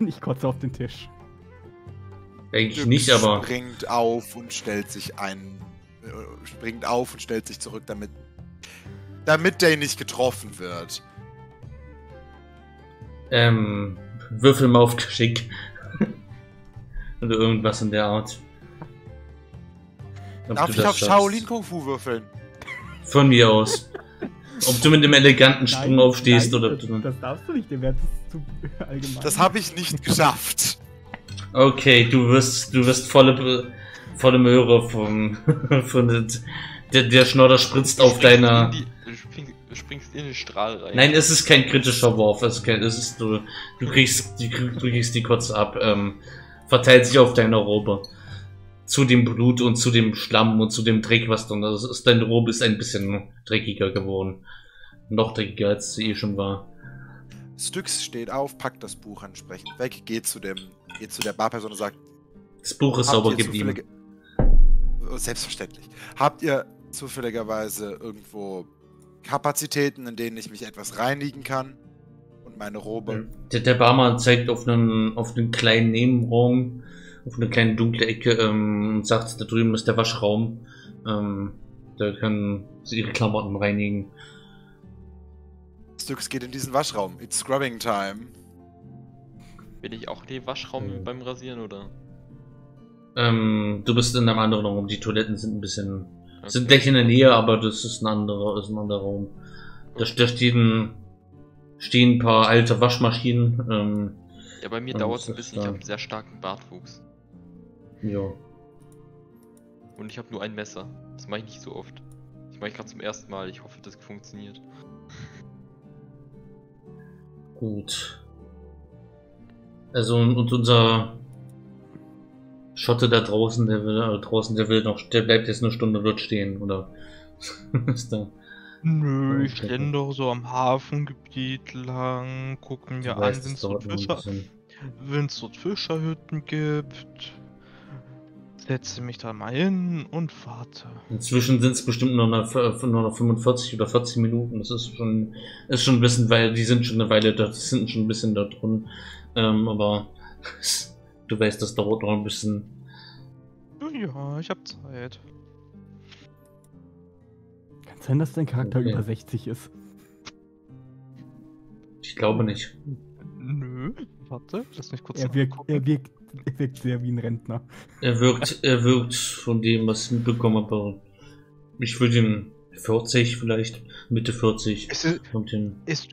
Und ich kotze auf den Tisch. Eigentlich nicht, aber... springt auf und stellt sich ein... springt auf und stellt sich zurück, damit... damit der nicht getroffen wird. Ähm... Würfel mal auf Geschick. Oder irgendwas in der Art. Ob Darf ich auf Shaolin Kung Fu würfeln? Von mir aus. Ob du mit dem eleganten Sprung nein, aufstehst nein, oder... Das, du, das darfst du nicht, der Wert ist zu allgemein. Das habe ich nicht geschafft. Okay, du wirst, du wirst volle, volle Möhre vom... von der, der Schnodder spritzt auf deiner... Du springst in den Strahl rein. Nein, es ist kein kritischer Wurf. Es ist kein, es ist, du, du, kriegst, du, du kriegst die kurz ab. Ähm, verteilt sich auf deiner Robe. Zu dem Blut und zu dem Schlamm und zu dem Dreck, was du... Das ist, deine Robe ist ein bisschen dreckiger geworden. Noch dreckiger, als sie eh schon war. Styx steht auf, packt das Buch ansprechend weg, geht zu, dem, geht zu der Barperson und sagt... Das Buch ist sauber geblieben. Selbstverständlich. Habt ihr zufälligerweise irgendwo... Kapazitäten, in denen ich mich etwas reinigen kann und meine Robe. Der, der Barmann zeigt auf einen, auf einen kleinen Nebenraum, auf eine kleine dunkle Ecke ähm, und sagt, da drüben ist der Waschraum. Ähm, da können sie ihre Klamotten reinigen. Styx geht in diesen Waschraum. It's scrubbing time. Bin ich auch in den Waschraum mhm. beim Rasieren, oder? Ähm, du bist in einem anderen Raum. Die Toiletten sind ein bisschen... Okay. Sind gleich in der Nähe, aber das ist ein anderer, ist ein anderer Raum. Da, da stehen, stehen ein paar alte Waschmaschinen. Ähm, ja, bei mir dauert es ein bisschen, ich habe einen sehr starken Bartwuchs. Ja. Und ich habe nur ein Messer. Das mache ich nicht so oft. Das mache ich gerade zum ersten Mal. Ich hoffe, das funktioniert. Gut. Also, und unser... Schotte da draußen, der will, äh, draußen, der will noch, der bleibt jetzt eine Stunde dort stehen, oder? Ist da Nö, ich renne doch so am Hafengebiet lang, gucken mir an, wenn es dort, Fischer, dort Fischerhütten gibt, setze mich da mal hin und warte. Inzwischen sind es bestimmt nur noch, nur noch fünfundvierzig oder vierzig Minuten, das ist schon, ist schon ein bisschen, weil die sind schon eine Weile dort, die sind schon ein bisschen da drin, ähm, aber... Du weißt, das dauert noch ein bisschen. Ja, ich hab Zeit. Kann sein, dass dein Charakter okay. über sechzig ist. Ich glaube nicht. Nö, warte, lass mich kurz er wirkt, er wirkt, er wirkt sehr wie ein Rentner. Er wirkt, er wirkt von dem, was ich mitbekommen habe. Ich würde ihn vierzig vielleicht, Mitte vierzig. Es ist, kommt hin. Ist,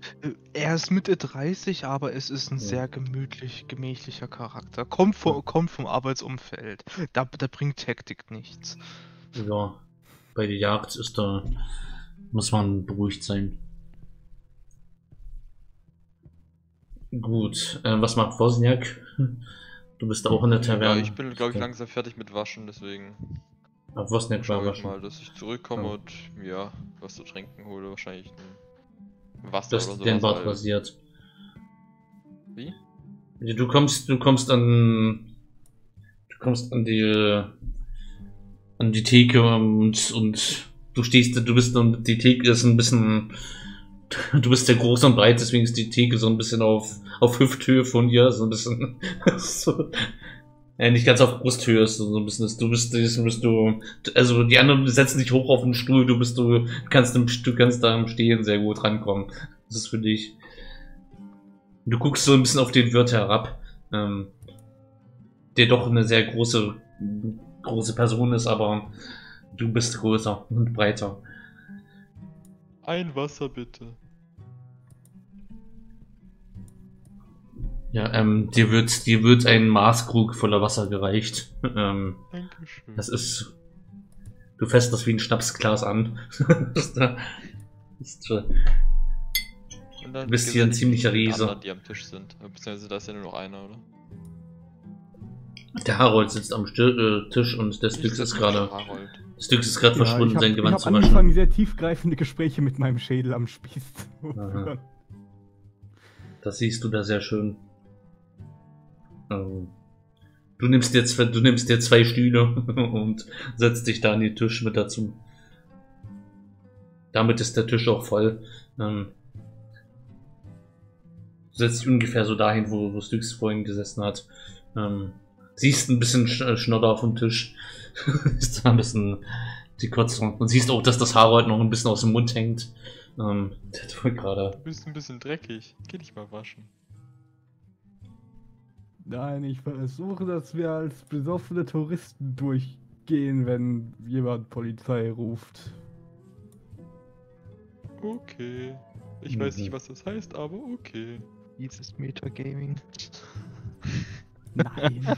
er ist Mitte dreißig, aber es ist ein ja. sehr gemütlich, gemächlicher Charakter. Kommt vom, ja. kommt vom Arbeitsumfeld. Da, da bringt Taktik nichts. Ja, bei der Jagd ist da, muss man beruhigt sein. Gut, äh, was macht Wozniak? Du bist auch in der Taverne. Ja, ich bin, glaube ich, langsam fertig mit Waschen, deswegen... Auf was nicht war wahrscheinlich. mal, dass ich zurückkomme ja. und ja, was zu trinken hole, wahrscheinlich Wasser das oder so. Den Bart rasiert. Wie? Du kommst, du kommst an, du kommst an die, an die Theke und und du stehst, du bist und die Theke ist ein bisschen, du bist ja groß und breit, deswegen ist die Theke so ein bisschen auf auf Hüfthöhe von dir, so ein bisschen. so. Ja, nicht ganz auf Brusthöhe ist so ein bisschen. Du bist, du bist du, also die anderen setzen dich hoch auf den Stuhl. Du bist du, kannst im, du kannst da im Stehen sehr gut rankommen. Das ist für dich. Du guckst so ein bisschen auf den Wirt herab, ähm, der doch eine sehr große, große Person ist, aber du bist größer und breiter. Ein Wasser bitte. Ja, ähm, dir wird, dir wird ein Maßkrug voller Wasser gereicht. Ähm, Dankeschön. Das ist, du fässt das wie ein Schnapsglas an. das ist, das ist, du bist hier ein ziemlicher Riese. Anderen, die am Tisch sind. Beziehungsweise da ist ja nur noch einer, oder? Der Harold sitzt am Stil äh, Tisch und der Styx ist gerade, Styx ist gerade ja, verschwunden, hab, sein Gewand zu waschen. Ich habe angefangen, sehr tiefgreifende Gespräche mit meinem Schädel am Spieß zu führen. Das siehst du da sehr schön. Also, Du nimmst dir zwei, du nimmst dir zwei Stühle und setzt dich da an den Tisch mit dazu. Damit ist der Tisch auch voll. Ähm, du setzt dich ungefähr so dahin, wo, wo Styx vorhin gesessen hat. Ähm, siehst ein bisschen Schnodder auf dem Tisch. Ist da ein bisschen die Kotzung. Und siehst auch, dass das Haar heute noch ein bisschen aus dem Mund hängt. Ähm, das war gerade. Du bist ein bisschen dreckig. Geh dich mal waschen. Nein, ich versuche, dass wir als besoffene Touristen durchgehen, wenn jemand Polizei ruft. Okay. Ich mhm. weiß nicht, was das heißt, aber okay. Dieses Metagaming. Nein.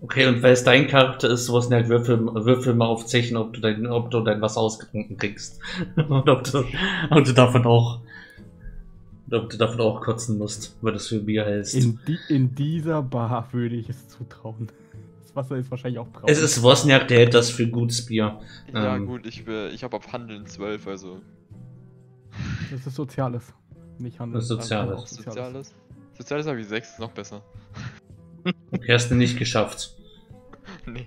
Okay, und weil es dein Charakter ist, sowas nicht, würfel, würfel mal auf Zechen, ob du dein, ob du dein Wasser ausgetrunken kriegst. Und ob du, ob du davon auch, ob du davon auch kotzen musst, weil das für Bier heißt. In, die, in dieser Bar würde ich es zutrauen. Das Wasser ist wahrscheinlich auch braun. Es ist Wozniak, der hält das für gutes Bier. Ja ähm, gut, ich, ich habe auf Handeln zwölf, also. Das ist Soziales, nicht Handeln. Das ist Soziales. Also Soziales. Soziales habe ich sechs, ist noch besser. Okay, hast du nicht geschafft. Nee.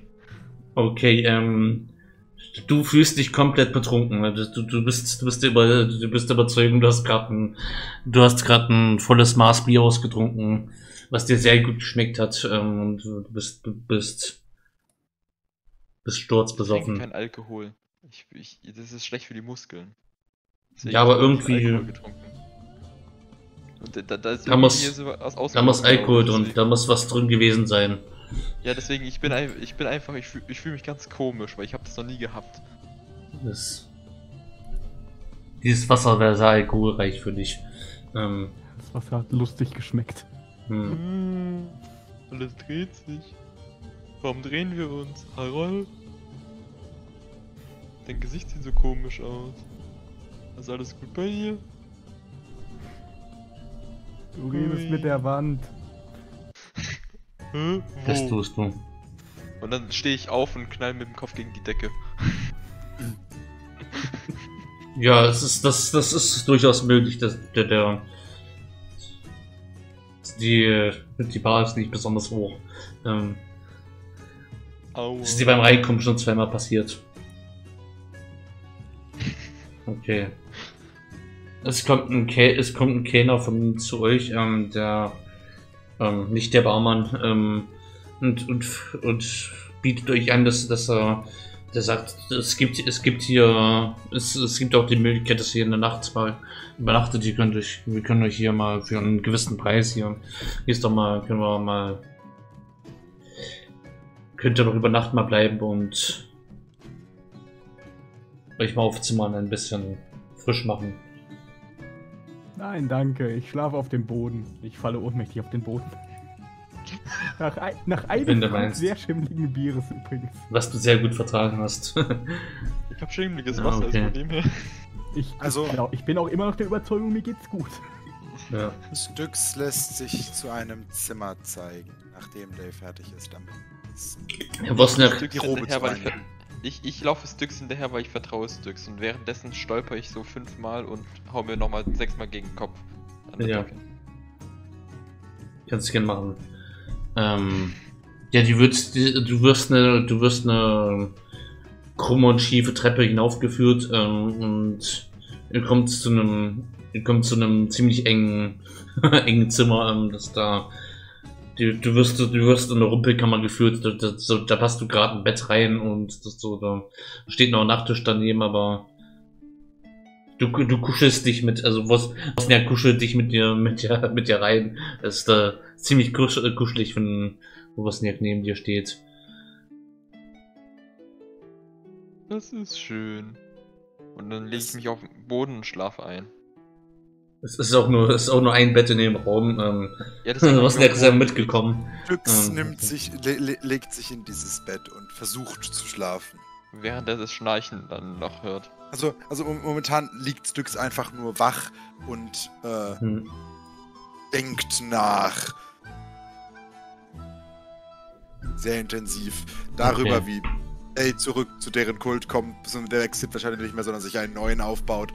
Okay, ähm. Du fühlst dich komplett betrunken. Du, du bist, du bist über, du bist überzeugt, du hast gerade ein, du hast gerade ein volles Maß Bier ausgetrunken, was dir sehr gut geschmeckt hat. Ähm, du bist, du bist, bist sturzbesoffen. Ich trinke kein Alkohol. Ich, ich, das ist schlecht für die Muskeln. Deswegen ja, aber irgendwie. Und da, da, ist da muss, so aus da muss Alkohol drin, deswegen. Da muss was drin gewesen sein. Ja, deswegen, ich bin, ein, ich bin einfach, ich fühle ich fühl mich ganz komisch, weil ich habe das noch nie gehabt. Das, dieses Wasser wäre sehr alkoholreich für dich. Ähm, das Wasser hat lustig geschmeckt. Hm. Alles dreht sich. Warum drehen wir uns? Harold? Dein Gesicht sieht so komisch aus. Ist alles gut bei dir? Du redest mit der Wand. Hä? Wo? Das tust du. Und dann stehe ich auf und knall mit dem Kopf gegen die Decke. Ja, es ist, das, das ist durchaus möglich, dass der, der die, die Bar ist nicht besonders hoch. Ähm, das ist dir beim Reinkommen schon zweimal passiert. Okay. Es kommt ein, es kommt ein Kellner von zu euch, ähm, der, ähm, nicht der Barmann, ähm, und, und, und bietet euch an, dass, dass er, der sagt, es gibt, es gibt hier, es, es gibt auch die Möglichkeit, dass ihr in der Nacht mal übernachtet, ihr könnt euch, wir können euch hier mal für einen gewissen Preis hier, hier ist doch mal, können wir mal, könnt ihr doch über Nacht mal bleiben und euch mal aufzimmern, ein bisschen frisch machen. Nein, danke. Ich schlafe auf dem Boden. Ich falle ohnmächtig auf den Boden. Nach, ein, nach einem sehr schimmligen Bieres übrigens. Was du sehr gut vertragen hast. Ich hab schimmliges ah, Wasser, okay. Also von dem her. Ich, also, genau, ich bin auch immer noch der Überzeugung, mir geht's gut. Ja. Styx lässt sich zu einem Zimmer zeigen, nachdem Dave fertig ist. Herr Wozniak, die Robe zu reinigen. Ich, ich laufe Styx hinterher, weil ich vertraue Styx und währenddessen stolper ich so fünfmal und hau mir nochmal sechsmal gegen den Kopf an der Decke. Kannst du gerne machen. Ähm, ja, die wird, die, du wirst eine, du wirst eine krumme und schiefe Treppe hinaufgeführt ähm, und ihr kommt zu einem, ihr kommt zu einem ziemlich engen, engen Zimmer, ähm, das da. Du, du, wirst, du wirst in eine Rumpelkammer geführt, da, da, da passt du gerade ein Bett rein und das so, da steht noch ein Nachttisch daneben, aber du, du kuschelst dich mit, also was, was ja, kuschelt dich mit dir, mit dir, mit dir rein. Das ist da ziemlich kusch, äh, kuschelig, wenn Wozniak neben dir steht. Das ist schön. Und dann lege ich mich auf den Boden und schlafe ein. Es ist auch nur, es ist auch nur ein Bett in dem Raum. Ähm, ja, das ist ja sehr mitgekommen. Styx ähm, nimmt sich, le le legt sich in dieses Bett und versucht zu schlafen. Während er das Schnarchen dann noch hört. Also, also momentan liegt Styx einfach nur wach und äh, hm. denkt nach. Sehr intensiv darüber, okay. wie ey, zurück zu deren Kult kommt, der wechselt wahrscheinlich nicht mehr, sondern sich einen neuen aufbaut.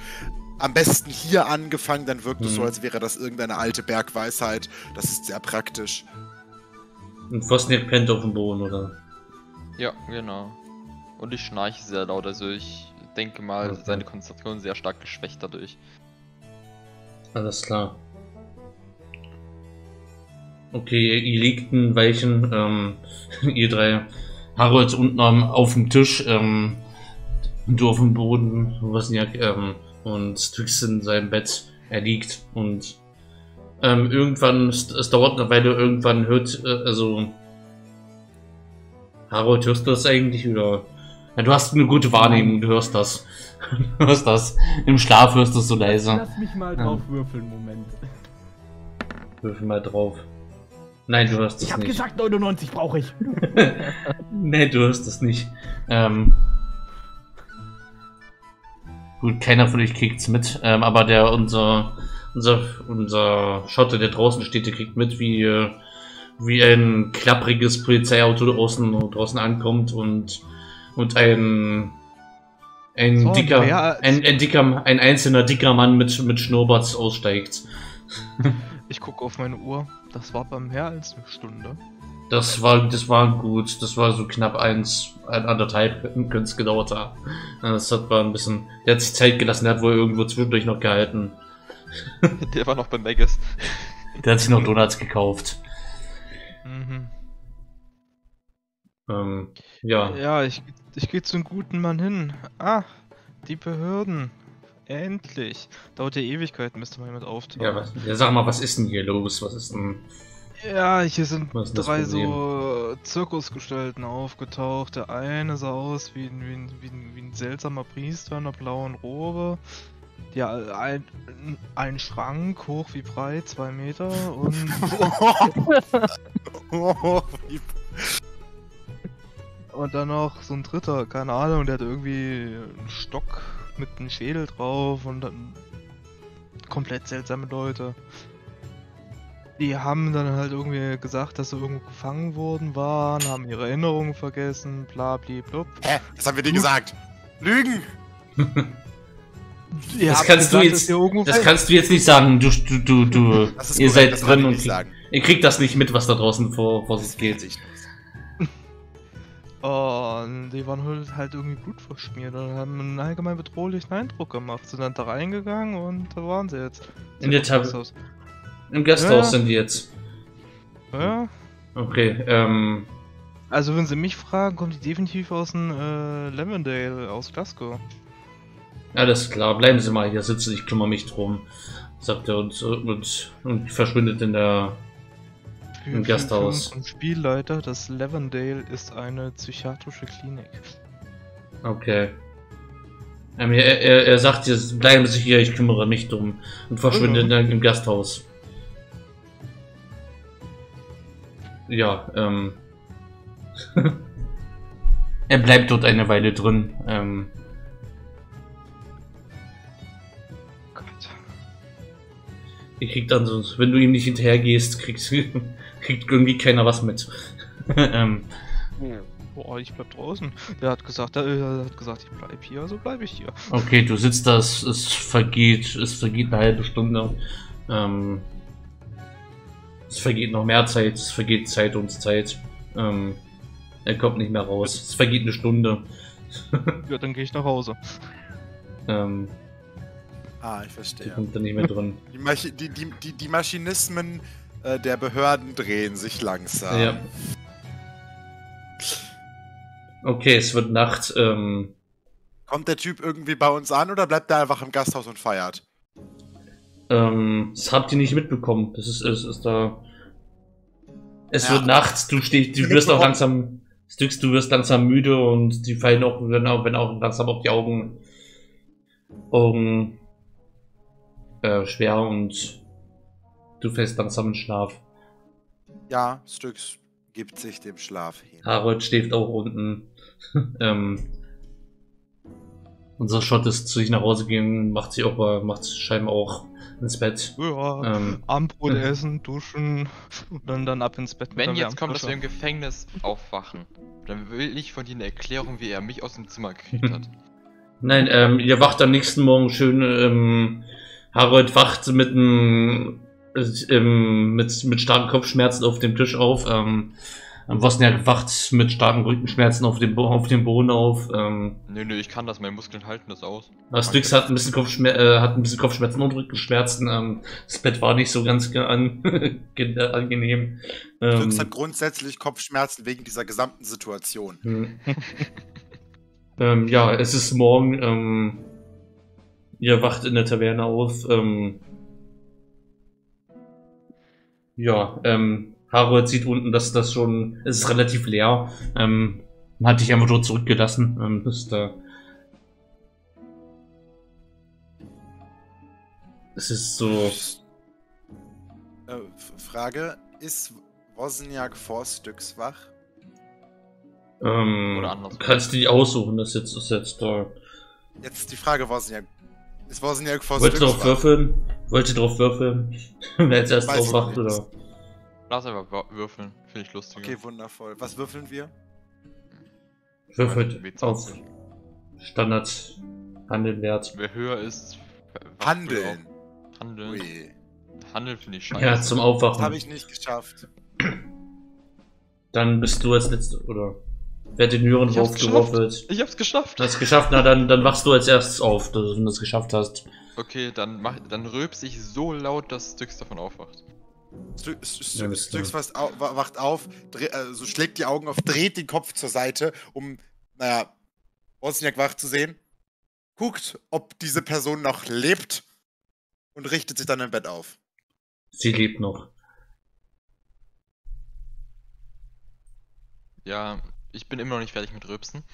Am besten hier angefangen, dann wirkt es mhm. so, als wäre das irgendeine alte Bergweisheit. Das ist sehr praktisch. Und Vosnir pennt auf dem Boden, oder? Ja, genau. Und ich schnarche sehr laut, also ich denke mal, okay. seine Konzentration sehr stark geschwächt dadurch. Alles klar. Okay, ihr liegt in Weichen, ähm, ihr drei. Harold unten auf dem Tisch, ähm, du auf dem Boden, Wozniak, ähm, und Styx in seinem Bett, er liegt und ähm, irgendwann, es dauert eine Weile, irgendwann hört, äh, also Harold, hörst du das eigentlich, oder? Ja, du hast eine gute Wahrnehmung, du hörst das. Du hörst das. Im Schlaf hörst du es so leise. Lass mich mal drauf ja. würfeln, Moment. Würfel mal drauf. Nein, du hörst es nicht. Ich hab gesagt, neunundneunzig brauche ich. Nein, du hörst es nicht. Ähm, gut, keiner von euch kriegt's mit, ähm, aber der unser, unser, unser Schotte, der draußen steht, der kriegt mit, wie, wie ein klappriges Polizeiauto draußen, draußen ankommt und, und ein, ein so, dicker, ja. ein, ein dicker, ein einzelner dicker Mann mit, mit Schnurrbart aussteigt. Ich gucke auf meine Uhr. Das war bei mehr als eine Stunde. Das war, das war gut. Das war so knapp eins, ein, anderthalb könnte es gedauert haben. Das hat war ein bisschen. Der hat sich Zeit gelassen. Der hat wohl irgendwo zwischendurch noch gehalten. Der war noch bei Maggis. Der hat sich noch Donuts gekauft. Mhm. Ähm, ja. Ja, ich, ich gehe zum guten Mann hin. Ah, die Behörden. Endlich! Dauert ja Ewigkeiten, bis da mal jemand auftaucht. Ja, was, ja, sag mal, was ist denn hier los? Was ist denn... Ja, hier sind drei so Zirkusgestalten aufgetaucht. Der eine sah aus wie ein, wie ein, wie ein, wie ein seltsamer Priester in einer blauen Robe. Ja, ein, ein Schrank, hoch wie breit, zwei Meter und... und dann noch so ein dritter, keine Ahnung, der hat irgendwie einen Stock... mit einem Schädel drauf und dann komplett seltsame Leute. Die haben dann halt irgendwie gesagt, dass sie irgendwo gefangen worden waren, haben ihre Erinnerungen vergessen, bla bla blub. Hä? Das haben wir dir gesagt. Lügen! Das kannst du jetzt, das kannst du jetzt nicht sagen. Du, du, du, du. Ihr seid drin und krieg, ihr kriegt das nicht mit, was da draußen vor, vor sich geht. Und die waren halt irgendwie blutverschmiert und haben einen allgemein bedrohlichen Eindruck gemacht. Sind dann da reingegangen und da waren sie jetzt. In der Taverne. Im Gasthaus sind die jetzt. Ja. Okay, ähm. Also, wenn sie mich fragen, kommen die definitiv aus dem äh, Lavendale, aus Glasgow. Alles klar, bleiben Sie mal hier sitzen, ich kümmere mich drum, sagt er und, und, und verschwindet in der. Im Gasthaus. Und Spielleiter, das Lavendale ist eine psychiatrische Klinik. Okay. Er, er, er sagt jetzt, bleiben Sie hier, ich kümmere mich drum. Und verschwindet dann im Gasthaus. Ja, ähm. Er bleibt dort eine Weile drin. Ähm. Gott. Ihr kriegt dann sonst, wenn du ihm nicht hinterhergehst, kriegst du. Kriegt irgendwie keiner was mit. ähm. Boah, ich bleib draußen. Der hat gesagt, er hat gesagt, ich bleib hier, also bleib ich hier. Okay, du sitzt da, es vergeht, es vergeht eine halbe Stunde. Ähm, es vergeht noch mehr Zeit, es vergeht Zeit und Zeit. Ähm, er kommt nicht mehr raus. Es vergeht eine Stunde. Ja, dann gehe ich nach Hause. Ähm. Ah, ich verstehe. Die kommt da nicht mehr drin. Die, Machi die, die, die, die Maschinismen der Behörden drehen sich langsam. Ja. Okay, es wird Nacht. Ähm Kommt der Typ irgendwie bei uns an oder bleibt er einfach im Gasthaus und feiert? Ähm, das habt ihr nicht mitbekommen. Das ist, es ist da. Es ja. wird Nacht. Du stehst, du wirst auch langsam, Styx, du wirst langsam müde und die fallen auch, wenn auch, wenn auch langsam auf die Augen, Augen äh, schwer und du fällst langsam in Schlaf. Ja, Styx gibt sich dem Schlaf hin. Harold schläft auch unten. ähm, unser Schott ist zu sich nach Hause gehen, macht sich auch, macht scheinbar auch ins Bett. Ja, ähm, Abendbrot äh. essen, duschen und dann, dann ab ins Bett. Wenn jetzt kommt, dass wir im Gefängnis aufwachen, dann will ich von Ihnen eine Erklärung, wie er mich aus dem Zimmer gekriegt hat. Nein, ähm, ihr wacht am nächsten Morgen schön, ähm, Harold wacht mit einem, ähm, mit, mit starken Kopfschmerzen auf dem Tisch auf, ähm, Wozniak wacht mit starken Rückenschmerzen auf dem, auf dem Boden auf. Ähm, nö, nö, ich kann das, meine Muskeln halten das aus. Styx hat ein bisschen Kopfschmerzen, äh, hat ein bisschen Kopfschmerzen und Rückenschmerzen, ähm, das Bett war nicht so ganz an angenehm. Ähm, Styx hat grundsätzlich Kopfschmerzen wegen dieser gesamten Situation. Hm. Ähm, ja, es ist morgen, ähm, ihr wacht in der Taverne auf, ähm, ja, ähm, Harold sieht unten, dass das schon, es ist relativ leer, ähm, hat dich einfach dort zurückgelassen, ähm, das da, es ist so. Äh, Frage, ist Wozniak vor Styx wach? Ähm, Oder kannst du die aussuchen, das jetzt ist jetzt da. Jetzt ist die Frage, Wozniak. Ist Wozniak vor Styx? Wollt ihr drauf würfeln? Wollt ihr drauf würfeln? Wer jetzt erst drauf wacht, oder? Lass einfach würfeln, finde ich lustig. Okay, wundervoll. Was würfeln wir? Würfelt auf Standard Handelwert. Wer höher ist. Handeln! Handeln. Ui. Handeln finde ich scheiße. Ja, zum Aufwachen. Das habe ich nicht geschafft. Dann bist du als letzte, oder? Wer den höheren drauf gewürfelt. Ich hab's geschafft. Das geschafft, na dann, dann wachst du als erstes auf, dass du das geschafft hast. Okay, dann mach, dann rülps ich so laut, dass Styx davon aufwacht. Styx wacht auf, schlägt die Augen auf, dreht den Kopf zur Seite, um, naja, Wozniak wach zu sehen. Guckt, ob diese Person noch lebt und richtet sich dann im Bett auf. Sie lebt noch. Ja, ich bin immer noch nicht fertig mit Rülpsen.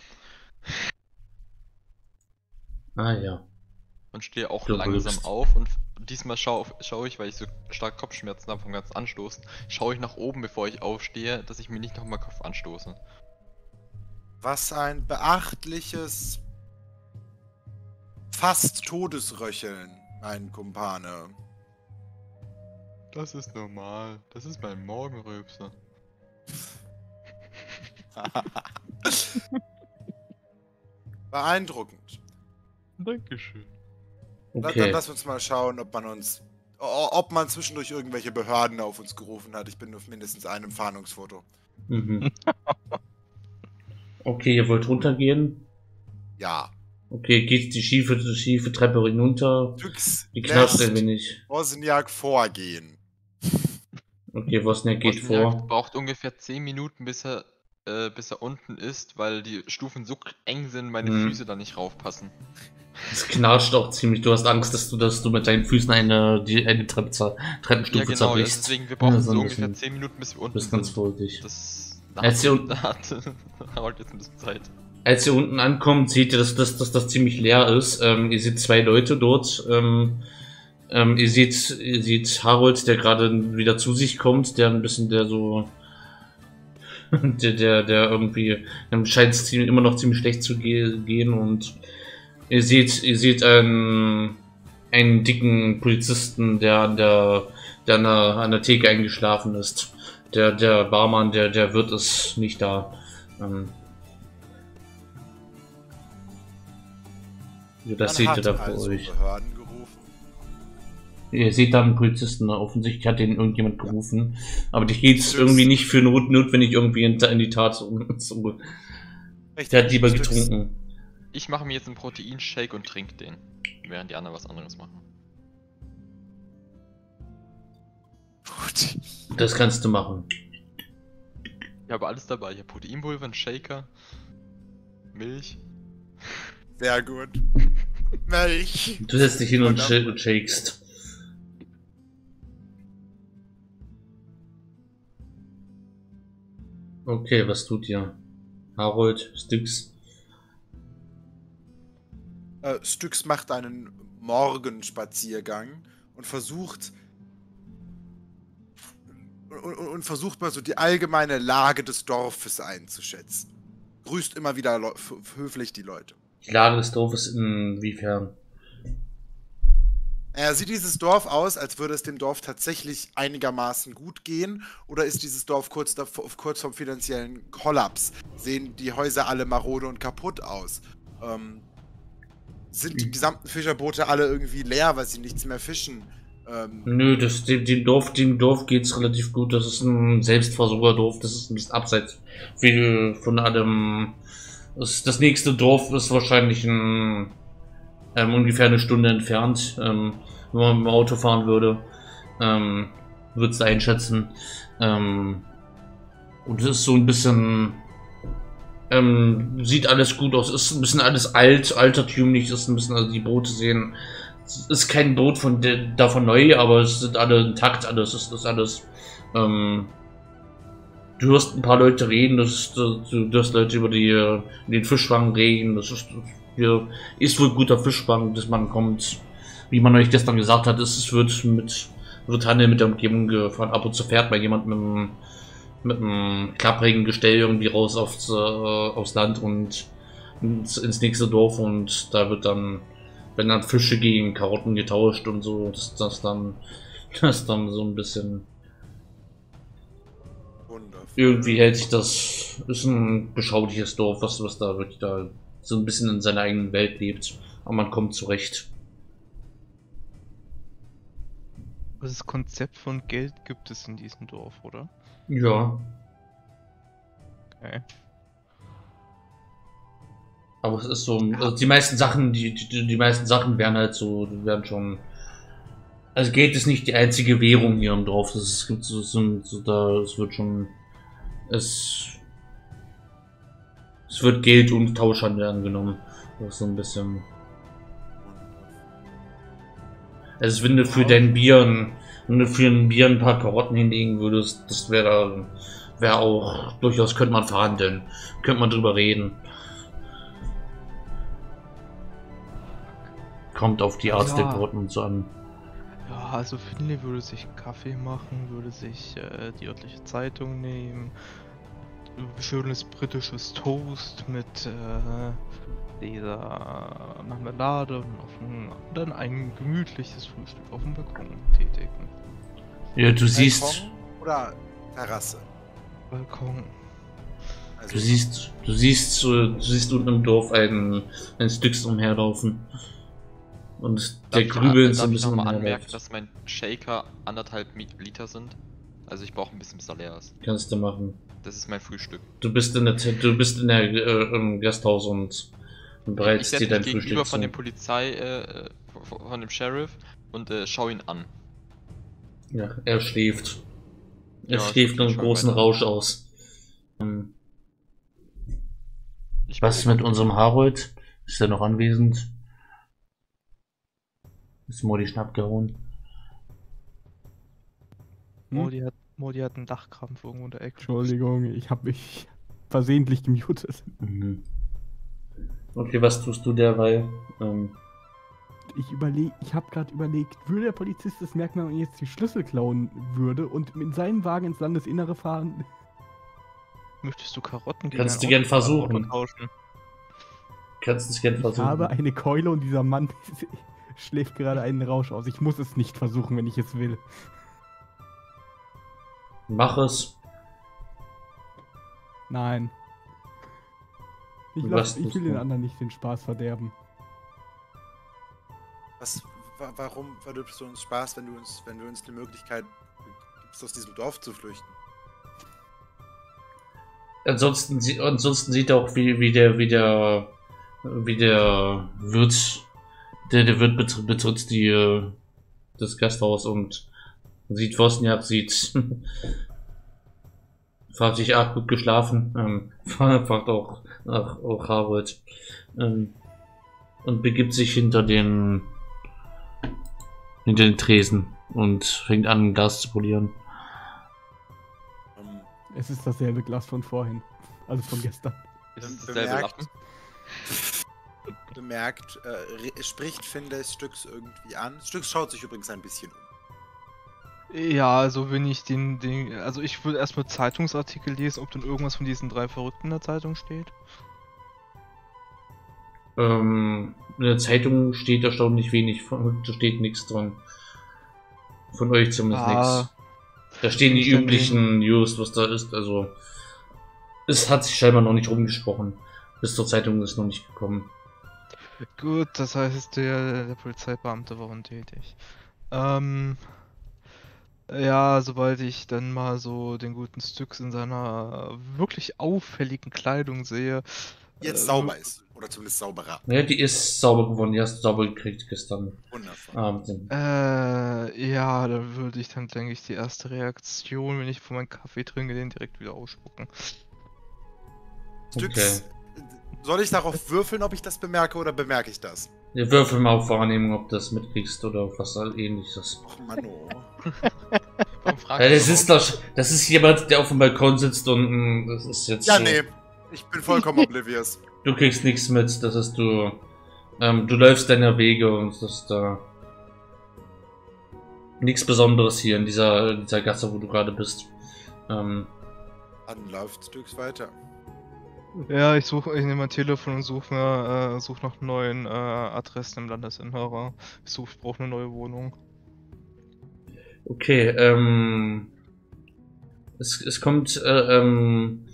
Ah ja. Und stehe auch du langsam rülpst. auf und diesmal schaue schau ich, weil ich so stark Kopfschmerzen habe vom ganzen Anstoßen, schaue ich nach oben, bevor ich aufstehe, dass ich mir nicht nochmal Kopf anstoße. Was ein beachtliches, fast Todesröcheln, mein Kumpane. Das ist normal. Das ist mein Morgenrülpser. Beeindruckend. Dankeschön. Okay. Dann lass uns mal schauen, ob man uns, ob man zwischendurch irgendwelche Behörden auf uns gerufen hat. Ich bin auf mindestens einem Fahndungsfoto. Mhm. Okay, ihr wollt runtergehen? Ja. Okay, geht die schiefe, die schiefe Treppe hinunter. Styx die knarzt ein wenig. Wozniak vorgehen. Okay, Wozniak geht Wozniak vor. Braucht ungefähr zehn Minuten, bis er äh, bis er unten ist, weil die Stufen so eng sind, meine mhm. Füße da nicht raufpassen. Es knarscht auch ziemlich. Du hast Angst, dass du, dass du mit deinen Füßen eine, die, eine Treppe, Treppenstufe ja, genau, zerbrichst. Deswegen, wir brauchen ja, so ungefähr zehn Minuten, bis wir unten sind. Ganz vorsichtig. Das ist ganz vorsichtig. Da hat jetzt ein bisschen Zeit. Als ihr unten ankommt, seht ihr, dass, dass, dass das ziemlich leer ist. Ähm, ihr seht zwei Leute dort. Ähm, ähm, ihr, seht, ihr seht Harold, der gerade wieder zu sich kommt, der ein bisschen der so... der, der, der irgendwie... Dem scheint es immer noch ziemlich schlecht zu gehen und... Ihr seht, ihr seht einen, einen dicken Polizisten, der an der, der an der, an der Theke eingeschlafen ist. Der, der Barmann, der, der Wirt ist nicht da. Ähm, das seht ihr da vor euch. Ihr seht da einen Polizisten, offensichtlich hat den irgendjemand gerufen. Aber dich geht es irgendwie nicht für not, notwendig irgendwie in, in die Tat zu. So. Der hat lieber getrunken. Ich mache mir jetzt einen Proteinshake und trinke den, während die anderen was anderes machen. Das kannst du machen. Ich habe alles dabei. Ich habe Proteinpulver, einen Shaker, Milch. Sehr gut. Milch. Du setzt dich hin und, sh und shakest. Okay, was tut ihr? Harold, Styx. Uh, Styx macht einen Morgenspaziergang und versucht und, und versucht mal so die allgemeine Lage des Dorfes einzuschätzen. Grüßt immer wieder höflich die Leute. Die Lage des Dorfes inwiefern? Äh, sieht dieses Dorf aus, als würde es dem Dorf tatsächlich einigermaßen gut gehen? Oder ist dieses Dorf kurz, davor, kurz vorm finanziellen Kollaps? Sehen die Häuser alle marode und kaputt aus? Ähm, sind die gesamten Fischerboote alle irgendwie leer, weil sie nichts mehr fischen? Ähm, Nö, das, dem, dem Dorf, dem Dorf geht es relativ gut. Das ist ein Selbstversorgerdorf. Das ist ein bisschen abseits viel von allem. Das, das nächste Dorf ist wahrscheinlich ein... Ähm, ungefähr eine Stunde entfernt. Ähm, wenn man mit dem Auto fahren würde, ähm, würde es einschätzen. Ähm, und es ist so ein bisschen, ähm, sieht alles gut aus. Ist ein bisschen alles alt, altertümlich. Ist ein bisschen, also die Boote sehen, ist kein Boot von davon neu, aber es sind alle intakt, alles ist das alles. Ähm, du hörst ein paar Leute reden, das, das, du hörst Leute über die den Fischfang reden. Das ist Hier ist wohl guter Fischfang, dass man kommt. Wie man euch gestern gesagt hat, es wird mit wird Handel mit der Umgebung gefahren. Ab und zu fährt mal jemand mit einem, mit einem klapprigen Gestell irgendwie raus aufs, äh, aufs Land und ins, ins nächste Dorf. Und da wird dann, wenn dann Fische gegen Karotten getauscht und so, dass das dann, das dann so ein bisschen. Wundervoll. Irgendwie hält sich das. Ist ein beschauliches Dorf, was, was da wirklich da. So ein bisschen in seiner eigenen Welt lebt, aber man kommt zurecht. Also das Konzept von Geld gibt es in diesem Dorf, oder? Ja. Okay. Aber es ist so, also die meisten Sachen, die, die die meisten Sachen werden halt so, werden schon. Also Geld ist nicht die einzige Währung hier im Dorf. Das ist, es gibt so, so, so da, es wird schon, es. Es wird Geld und Tauschhandel angenommen. Das ist so ein bisschen. Also wenn du für dein Bier, wenn du für ein Bier ein paar Karotten hinlegen würdest, das wäre wäre auch durchaus, könnte man verhandeln, könnte man drüber reden. Kommt auf die Art ja. der Karotten und so an. Ja, also Finley würde sich Kaffee machen, würde sich äh, die örtliche Zeitung nehmen. Schönes britisches Toast mit äh, dieser Marmelade und auf ein, dann ein gemütliches Frühstück auf dem Balkon tätigen. Ja, du Balkon siehst. Oder Terrasse. Balkon. Also du siehst, du siehst, du siehst unten im Dorf ein ein Styx umherlaufen. Und der Grübel ist ein bisschen mal anmerken, dass mein Shaker anderthalb Liter sind. Also ich brauche ein bisschen Saleas. Kannst du machen. Das ist mein Frühstück. Du bist in der, du bist in der äh, im Gasthaus und bereitest dir dein Frühstück. Ich gegenüber von der Polizei, äh, von dem Sheriff und äh, schau ihn an. Ja, er schläft. Er ja, schläft einen großen weiter. Rausch aus. Ähm, was ist mit unserem Harold? Ist er noch anwesend? Ist Modi schon abgehauen? Hm? Modi hat Modi hat einen Dachkrampf irgendwo in der Ecke. Entschuldigung, ich habe mich versehentlich gemutet. Mhm. Okay, was tust du derweil? Ähm ich überlege, ich habe gerade überlegt, würde der Polizist das Merkmal jetzt die Schlüssel klauen würde und mit seinem Wagen ins Landesinnere fahren? Möchtest du Karotten gegen Kannst du gern versuchen. Kannst du es gern versuchen. Ich habe eine Keule und dieser Mann schläft gerade einen Rausch aus. Ich muss es nicht versuchen, wenn ich es will. Mach es. Nein. Ich, lass, ich will den anderen nicht den Spaß verderben. Was, warum verdirbst du uns Spaß, wenn du uns, wenn du uns die Möglichkeit gibst, aus diesem Dorf zu flüchten? Ansonsten, ansonsten sieht er auch, wie, wie der, wie der, wie der Wirt, der, der Wirt betritt, betritt die, das Gasthaus und sieht Wozniak, sieht. Fragt sich, ach, gut geschlafen. Ähm, fragt auch, ach, auch Harold. Ähm, und begibt sich hinter den. hinter den Tresen und fängt an, ein Glas zu polieren. Es ist dasselbe Glas von vorhin. Also von gestern. Es ist dasselbe Lachen. Bemerkt, äh, spricht Finlay Styx irgendwie an. Styx schaut sich übrigens ein bisschen um. Ja, also wenn ich den Ding. Also ich würde erstmal Zeitungsartikel lesen, ob denn irgendwas von diesen drei Verrückten in der Zeitung steht. Ähm, in der Zeitung steht erstaunlich wenig, von, da steht nichts dran. Von euch zumindest ah, nichts. Da stehen die üblichen News, was da ist. Also es hat sich scheinbar noch nicht rumgesprochen. Bis zur Zeitung ist noch nicht gekommen. Gut, das heißt, der, der Polizeibeamte war untätig. Ähm, ja, sobald ich dann mal so den guten Styx in seiner wirklich auffälligen Kleidung sehe... Jetzt äh, sauber ist. Oder zumindest sauberer. Ja, die ist sauber geworden. Die hast du sauber gekriegt gestern. Wundervoll. Abend. Äh, ja, da würde ich dann, denke ich, die erste Reaktion, wenn ich von meinem Kaffee trinke, den direkt wieder ausspucken. Styx, okay. Soll ich darauf würfeln, ob ich das bemerke oder bemerke ich das? Ja, würfel mal auf Wahrnehmung, ob du das mitkriegst oder was ähnliches. Och, Mann, oh. Ja, das ist doch, das ist jemand, der auf dem Balkon sitzt und das ist jetzt... Ja, so. Nee. Ich bin vollkommen oblivious. Du kriegst nichts mit, das ist du... Ähm, du läufst deiner Wege und das ist da... Äh, nichts Besonderes hier in dieser, dieser Gasse, wo du gerade bist. Ähm, Dann läuft Stücks weiter. Ja, ich suche, ich nehme mein Telefon und suche äh, such nach neuen äh, Adressen im Landesinhaber. Ich suche, ich brauche eine neue Wohnung. Okay, ähm... Es, es kommt, äh, ähm...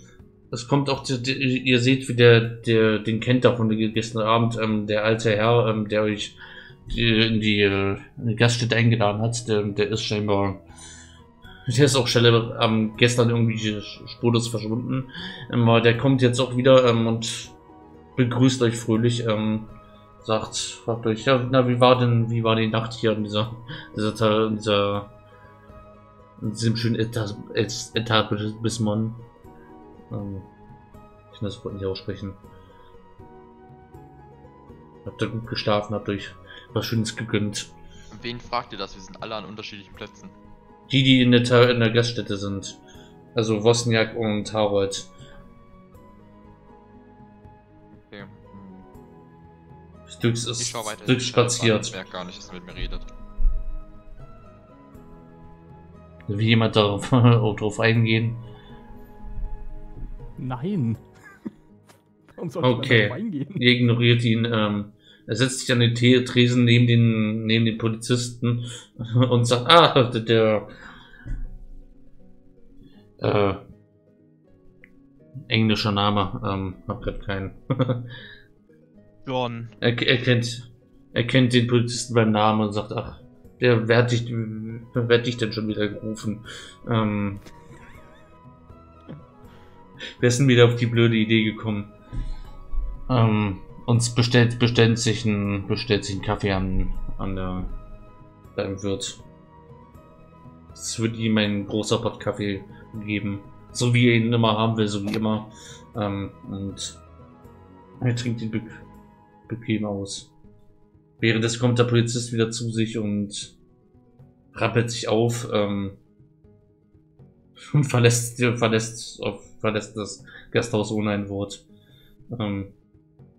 Es kommt auch, ihr seht, wie der, der den kennt da von gestern Abend, ähm, der alte Herr, ähm, der euch die, in, die, in die Gaststätte eingeladen hat, der, der ist scheinbar, der ist auch schnell ähm, gestern irgendwie spurlos verschwunden, aber ähm, der kommt jetzt auch wieder ähm, und begrüßt euch fröhlich, ähm, sagt, fragt euch, ja, na, wie war denn, wie war die Nacht hier in dieser, dieser, in dieser, in diesem schönen Etablissement? Ich kann das Wort nicht aussprechen. Habt ihr gut geschlafen, habt euch was Schönes gegönnt. Wen fragt ihr das? Wir sind alle an unterschiedlichen Plätzen. Die, die in der, in der Gaststätte sind. Also Wosniak und Harold. Okay. Styx ist ich schau weiter, Styx ich spaziert. Ich merke gar nicht, dass er mit mir redet. Will jemand darauf drauf eingehen? Nein. Warum sollte okay, man da reingehen? Ihr ignoriert ihn. Ähm, er setzt sich an den Tresen neben den, neben den Polizisten und sagt, ah, der äh, englischer Name, ähm, hab grad keinen. John. Er, er, kennt, er kennt den Polizisten beim Namen und sagt, ach, der, wer hat dich, wer hat dich denn schon wieder gerufen? Ähm, Wir sind wieder auf die blöde Idee gekommen. Ähm, uns bestellt, bestellt, sich ein, bestellt sich ein Kaffee an, an der, beim Wirt. Es wird ihm ein großer Pott Kaffee geben. So wie er ihn immer haben will, so wie immer. Ähm, und er trinkt ihn be bequem aus. Währenddessen kommt der Polizist wieder zu sich und rappelt sich auf. Ähm, und verlässt, verlässt auf verlässt das Gasthaus ohne ein Wort. Ähm,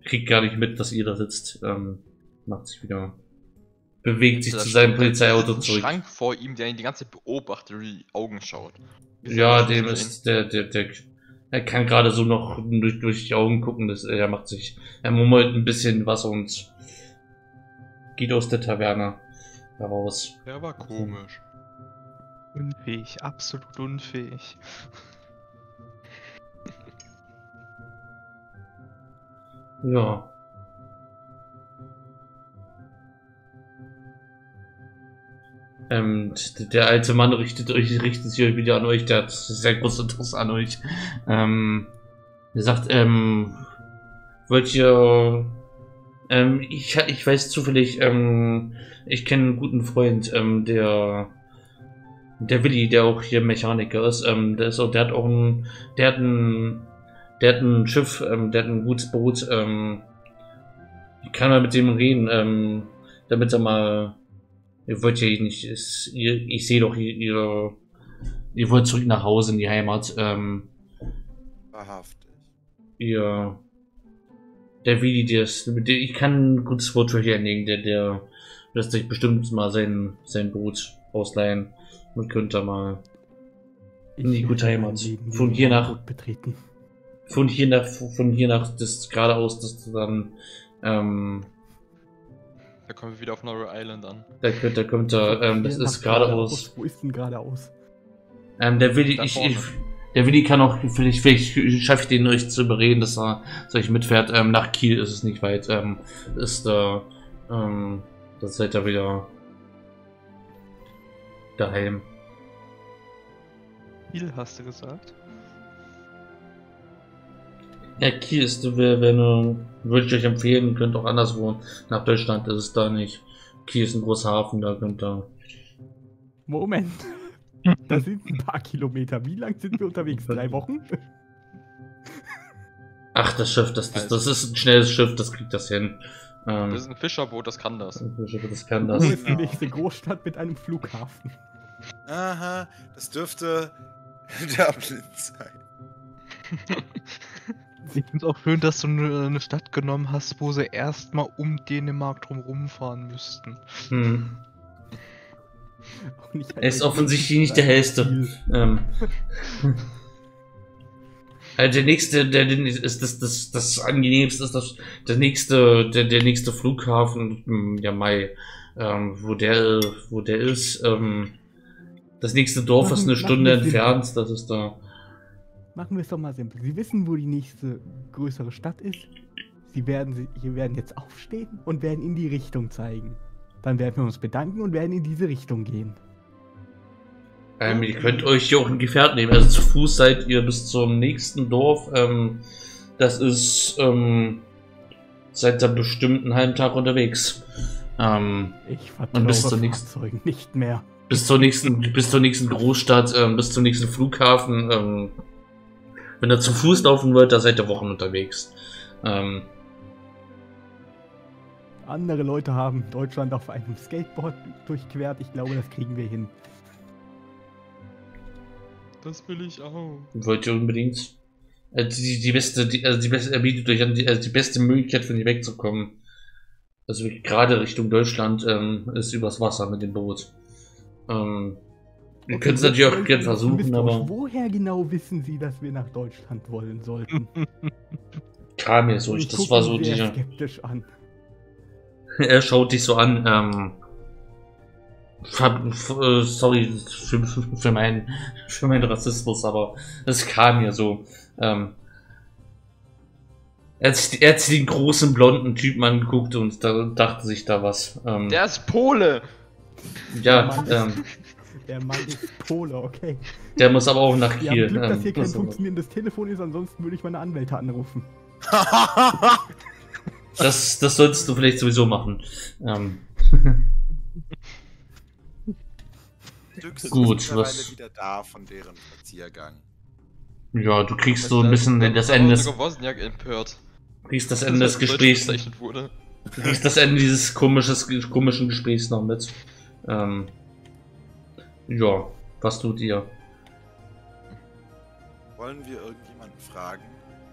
kriegt gar nicht mit, dass ihr da sitzt. Ähm, macht sich wieder. Bewegt sich zu seinem Polizeiauto zurück. Schrank vor ihm, der ihn die ganze Zeit beobachtet und in die Augen schaut. Ja, dem ist der, der, der, er kann gerade so noch durch, durch die Augen gucken, dass er macht sich, er murmelt ein bisschen was und geht aus der Taverne heraus. Der war komisch. Unfähig, absolut unfähig. Ja. Ähm, der alte Mann richtet euch, richtet sich wieder an euch, der hat sehr großes Interesse an euch. Ähm, er sagt, ähm, wollt ihr, ähm, ich, ich weiß zufällig, ähm, ich kenne einen guten Freund, ähm, der, der Willi, der auch hier Mechaniker ist, ähm, der ist auch, der hat auch einen, der hat einen, Der hat ein Schiff, ähm, der hat ein gutes Boot, ähm, ich kann mal mit dem reden, ähm, damit er mal, ihr wollt ja nicht, ist, ihr, ich sehe doch, ihr, ihr, ihr wollt zurück nach Hause in die Heimat, ähm, wahrhaftig. Ihr, der Willi, der ist, ich kann ein gutes Wort für euch einlegen, der, der lässt euch bestimmt mal sein, sein Boot ausleihen und könnt da mal in die gute Heimat von hier nach betreten. Von hier nach, von hier nach, das geradeaus, dass du dann Ähm, da kommen wir wieder auf Noroi Island an. Da kommt, da kommt er, ähm, das ist geradeaus. Wo ist denn geradeaus? Ähm, der Willi, ich, ich, der Willi kann auch, vielleicht, vielleicht schaffe ich den recht zu überreden, dass er solch mitfährt. Ähm, nach Kiel ist es nicht weit, ähm, ist da, ähm, das seid ihr wieder daheim. Kiel hast du gesagt? Ja, Kiel ist, wenn du, würde ich euch empfehlen, könnt auch anders wohnen. Nach Deutschland ist es da nicht. Kiel ist ein großer Hafen, da könnt ihr. Moment. Da sind ein paar Kilometer. Wie lang sind wir unterwegs? Drei Wochen? Ach, das Schiff, das, das, das ist ein schnelles Schiff, das kriegt das hin. Ähm, das ist ein Fischerboot, das kann das. Ein Fischerboot, das kann das. Das ist die nächste Großstadt mit einem Flughafen. Aha, das dürfte Dublin sein. Ich finde es auch schön, dass du eine Stadt genommen hast, wo sie erstmal um Dänemark drum rumfahren müssten. Hm. Er ist offensichtlich nicht der hellste. Ähm. Also der nächste, der, der ist das, das, das angenehmste ist das, der nächste, der, der nächste Flughafen, ja Mai, ähm, wo der, wo der ist. Ähm, das nächste Dorf ist eine Stunde entfernt. Das ist da. Machen wir es doch mal simpel. Sie wissen, wo die nächste größere Stadt ist. Sie werden, sie werden jetzt aufstehen und werden in die Richtung zeigen. Dann werden wir uns bedanken und werden in diese Richtung gehen. Ähm, ihr könnt euch hier auch ein Gefährt nehmen. Also zu Fuß seid ihr bis zum nächsten Dorf. Ähm, das ist, ähm, seid da bestimmt einen halben Tag unterwegs. Ähm, ich vertraue bis zur nächsten, nicht mehr. Bis zur nächsten, bis zur nächsten Großstadt, ähm, bis zum nächsten Flughafen. Ähm, Wenn ihr zu Fuß laufen wollt, da seid ihr Wochen unterwegs. Ähm. Andere Leute haben Deutschland auf einem Skateboard durchquert. Ich glaube, das kriegen wir hin. Das will ich auch. Wollt ihr unbedingt? Also die, die beste, die, also die beste, er bietet euch an, die, also die beste Möglichkeit, von hier wegzukommen. Also gerade Richtung Deutschland ähm, ist übers Wasser mit dem Boot. Ähm. Wir okay, können es natürlich auch gerne versuchen, aber... Woher genau wissen Sie, dass wir nach Deutschland wollen sollten? Kam mir so, ich, das war so die... skeptisch an. Er schaut dich so an, ähm... Sorry für, für, mein, für meinen Rassismus, aber es kam mir so, ähm... Er hat, er hat den großen, blonden Typen angeguckt und da dachte sich da was, ähm... Der ist Pole! Ja, ähm... Der Mann ist Pole, okay. Der muss aber auch nach Kiel. Ja, Glück, dass hier kein funktionierendes Telefon ist, ansonsten würde ich meine Anwälte anrufen. das, das solltest du vielleicht sowieso machen. Ähm. Gut, was? Wieder da von deren Spaziergang. Ja, du kriegst so ein bisschen das Ende. Du kriegst das Ende des Gesprächs. Du kriegst das Ende dieses komisches, komischen Gesprächs noch mit. Ähm. Ja, was tut ihr? Wollen wir irgendjemanden fragen?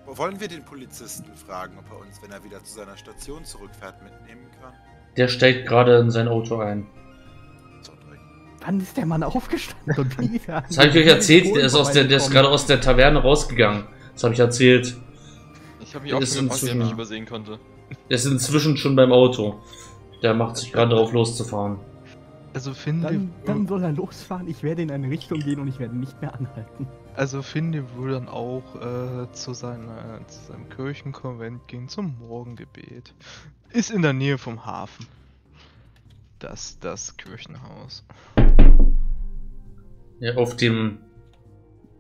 Wollen wir den Polizisten fragen, ob er uns, wenn er wieder zu seiner Station zurückfährt, mitnehmen kann? Der steigt gerade in sein Auto ein. Wann ist der Mann aufgestanden? Das habe ich euch erzählt, der ist, aus der, der ist gerade aus der Taverne rausgegangen. Das habe ich erzählt. Ich habe mich auch gefragt, der mich übersehen konnte. Der ist inzwischen schon beim Auto. Der macht sich gerade darauf loszufahren. Also finden dann, dann soll er losfahren, ich werde in eine Richtung gehen und ich werde nicht mehr anhalten. Also Finde würde dann auch äh, zu, seiner, zu seinem Kirchenkonvent gehen, zum Morgengebet. Ist in der Nähe vom Hafen. Das, das Kirchenhaus. Ja, auf dem,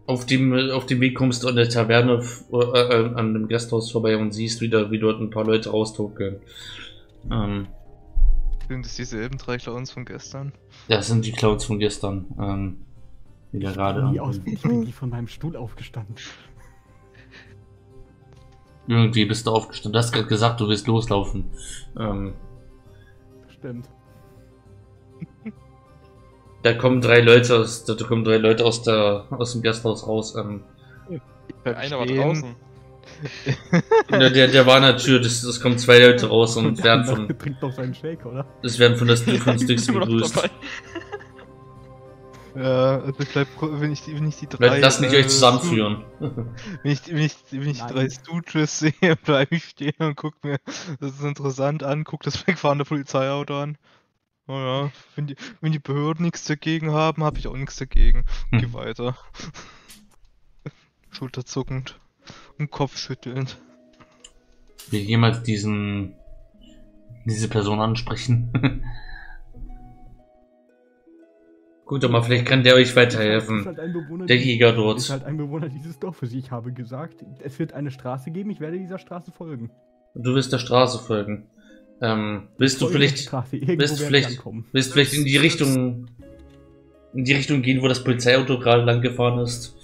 auf dem, auf dem Weg kommst du an der Taverne, äh, an dem Gasthaus vorbei und siehst wieder, wie dort ein paar Leute raustokeln. Ähm. Sind das dieselben drei Clowns von gestern? Das sind die Clowns von gestern. Ähm, wieder gerade. Ich bin die von meinem Stuhl aufgestanden. Irgendwie bist du aufgestanden. Du hast gerade gesagt, du willst loslaufen. Ähm, Stimmt. Da kommen drei Leute aus, da kommen drei Leute aus, der, aus dem Gasthaus raus. Ähm, Einer war draußen. der, der, der war an der Tür, das, das kommen zwei Leute raus und, und werden von. Das trinkt doch seinen Shake, oder? Das werden von das von Styx begrüßt. Ja, also bleib, wenn ich, wenn ich die drei... Lass mich äh, euch zusammenführen. Wenn ich, wenn ich, wenn ich die drei Stooges sehe, bleibe ich stehen und guck mir das ist interessant an, guck das wegfahrende Polizeiauto an. Naja, wenn die, wenn die Behörden nichts dagegen haben, habe ich auch nichts dagegen. Hm. Geh weiter. Schulterzuckend und kopfschüttelnd. Will jemals diesen... diese Person ansprechen? Gut, aber vielleicht kann der euch weiterhelfen. Der Jäger dort. Ist halt ein Bewohner dieses Dorfes. Ich habe gesagt, es wird eine Straße geben. Ich werde dieser Straße folgen. Du wirst der Straße folgen. Ähm, willst du vielleicht, willst vielleicht, willst vielleicht in die Richtung, in die Richtung gehen, wo das Polizeiauto gerade lang gefahren ist?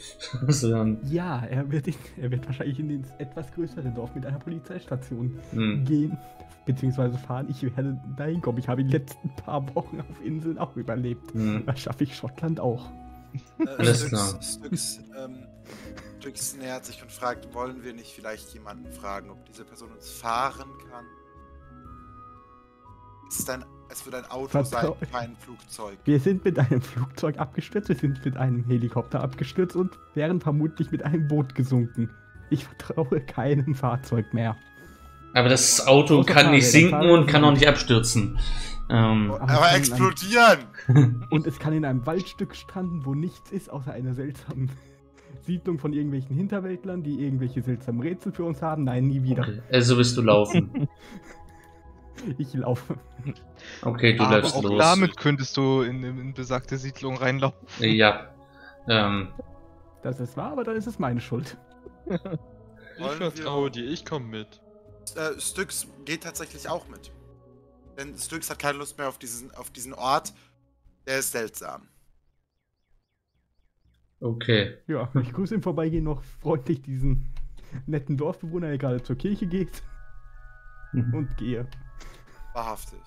Ja, er wird, in, er wird wahrscheinlich in das etwas größere Dorf mit einer Polizeistation hm. gehen. Beziehungsweise fahren, ich werde dahin kommen. Ich habe die letzten paar Wochen auf Inseln auch überlebt. Hm. Da schaffe ich Schottland auch. Äh, Styx, Styx, ähm, Styx nähert sich und fragt, wollen wir nicht vielleicht jemanden fragen, ob diese Person uns fahren kann? Es, ist ein, es wird ein Auto Vertrau sein, kein Flugzeug. Wir sind mit einem Flugzeug abgestürzt, wir sind mit einem Helikopter abgestürzt und wären vermutlich mit einem Boot gesunken. Ich vertraue keinem Fahrzeug mehr. Aber das Auto kann nicht sinken und kann auch nicht abstürzen. Ähm, aber aber explodieren! Und es kann in einem Waldstück stranden, wo nichts ist, außer einer seltsamen Siedlung von irgendwelchen Hinterwäldlern, die irgendwelche seltsamen Rätsel für uns haben. Nein, nie wieder. Okay. Also wirst du laufen. Ich laufe. Okay, du aber läufst auch los. Damit könntest du in, in besagte Siedlung reinlaufen. Ja. Ähm. Das ist wahr, aber dann ist es meine Schuld. Ich vertraue dir, ich komme mit. Äh, Styx geht tatsächlich auch mit. Denn Styx hat keine Lust mehr auf diesen, auf diesen Ort. Der ist seltsam. Okay. Ja, ich grüße im Vorbeigehen noch freundlich diesen netten Dorfbewohner, der gerade zur Kirche geht. Mhm. Und gehe. Wahrhaftig.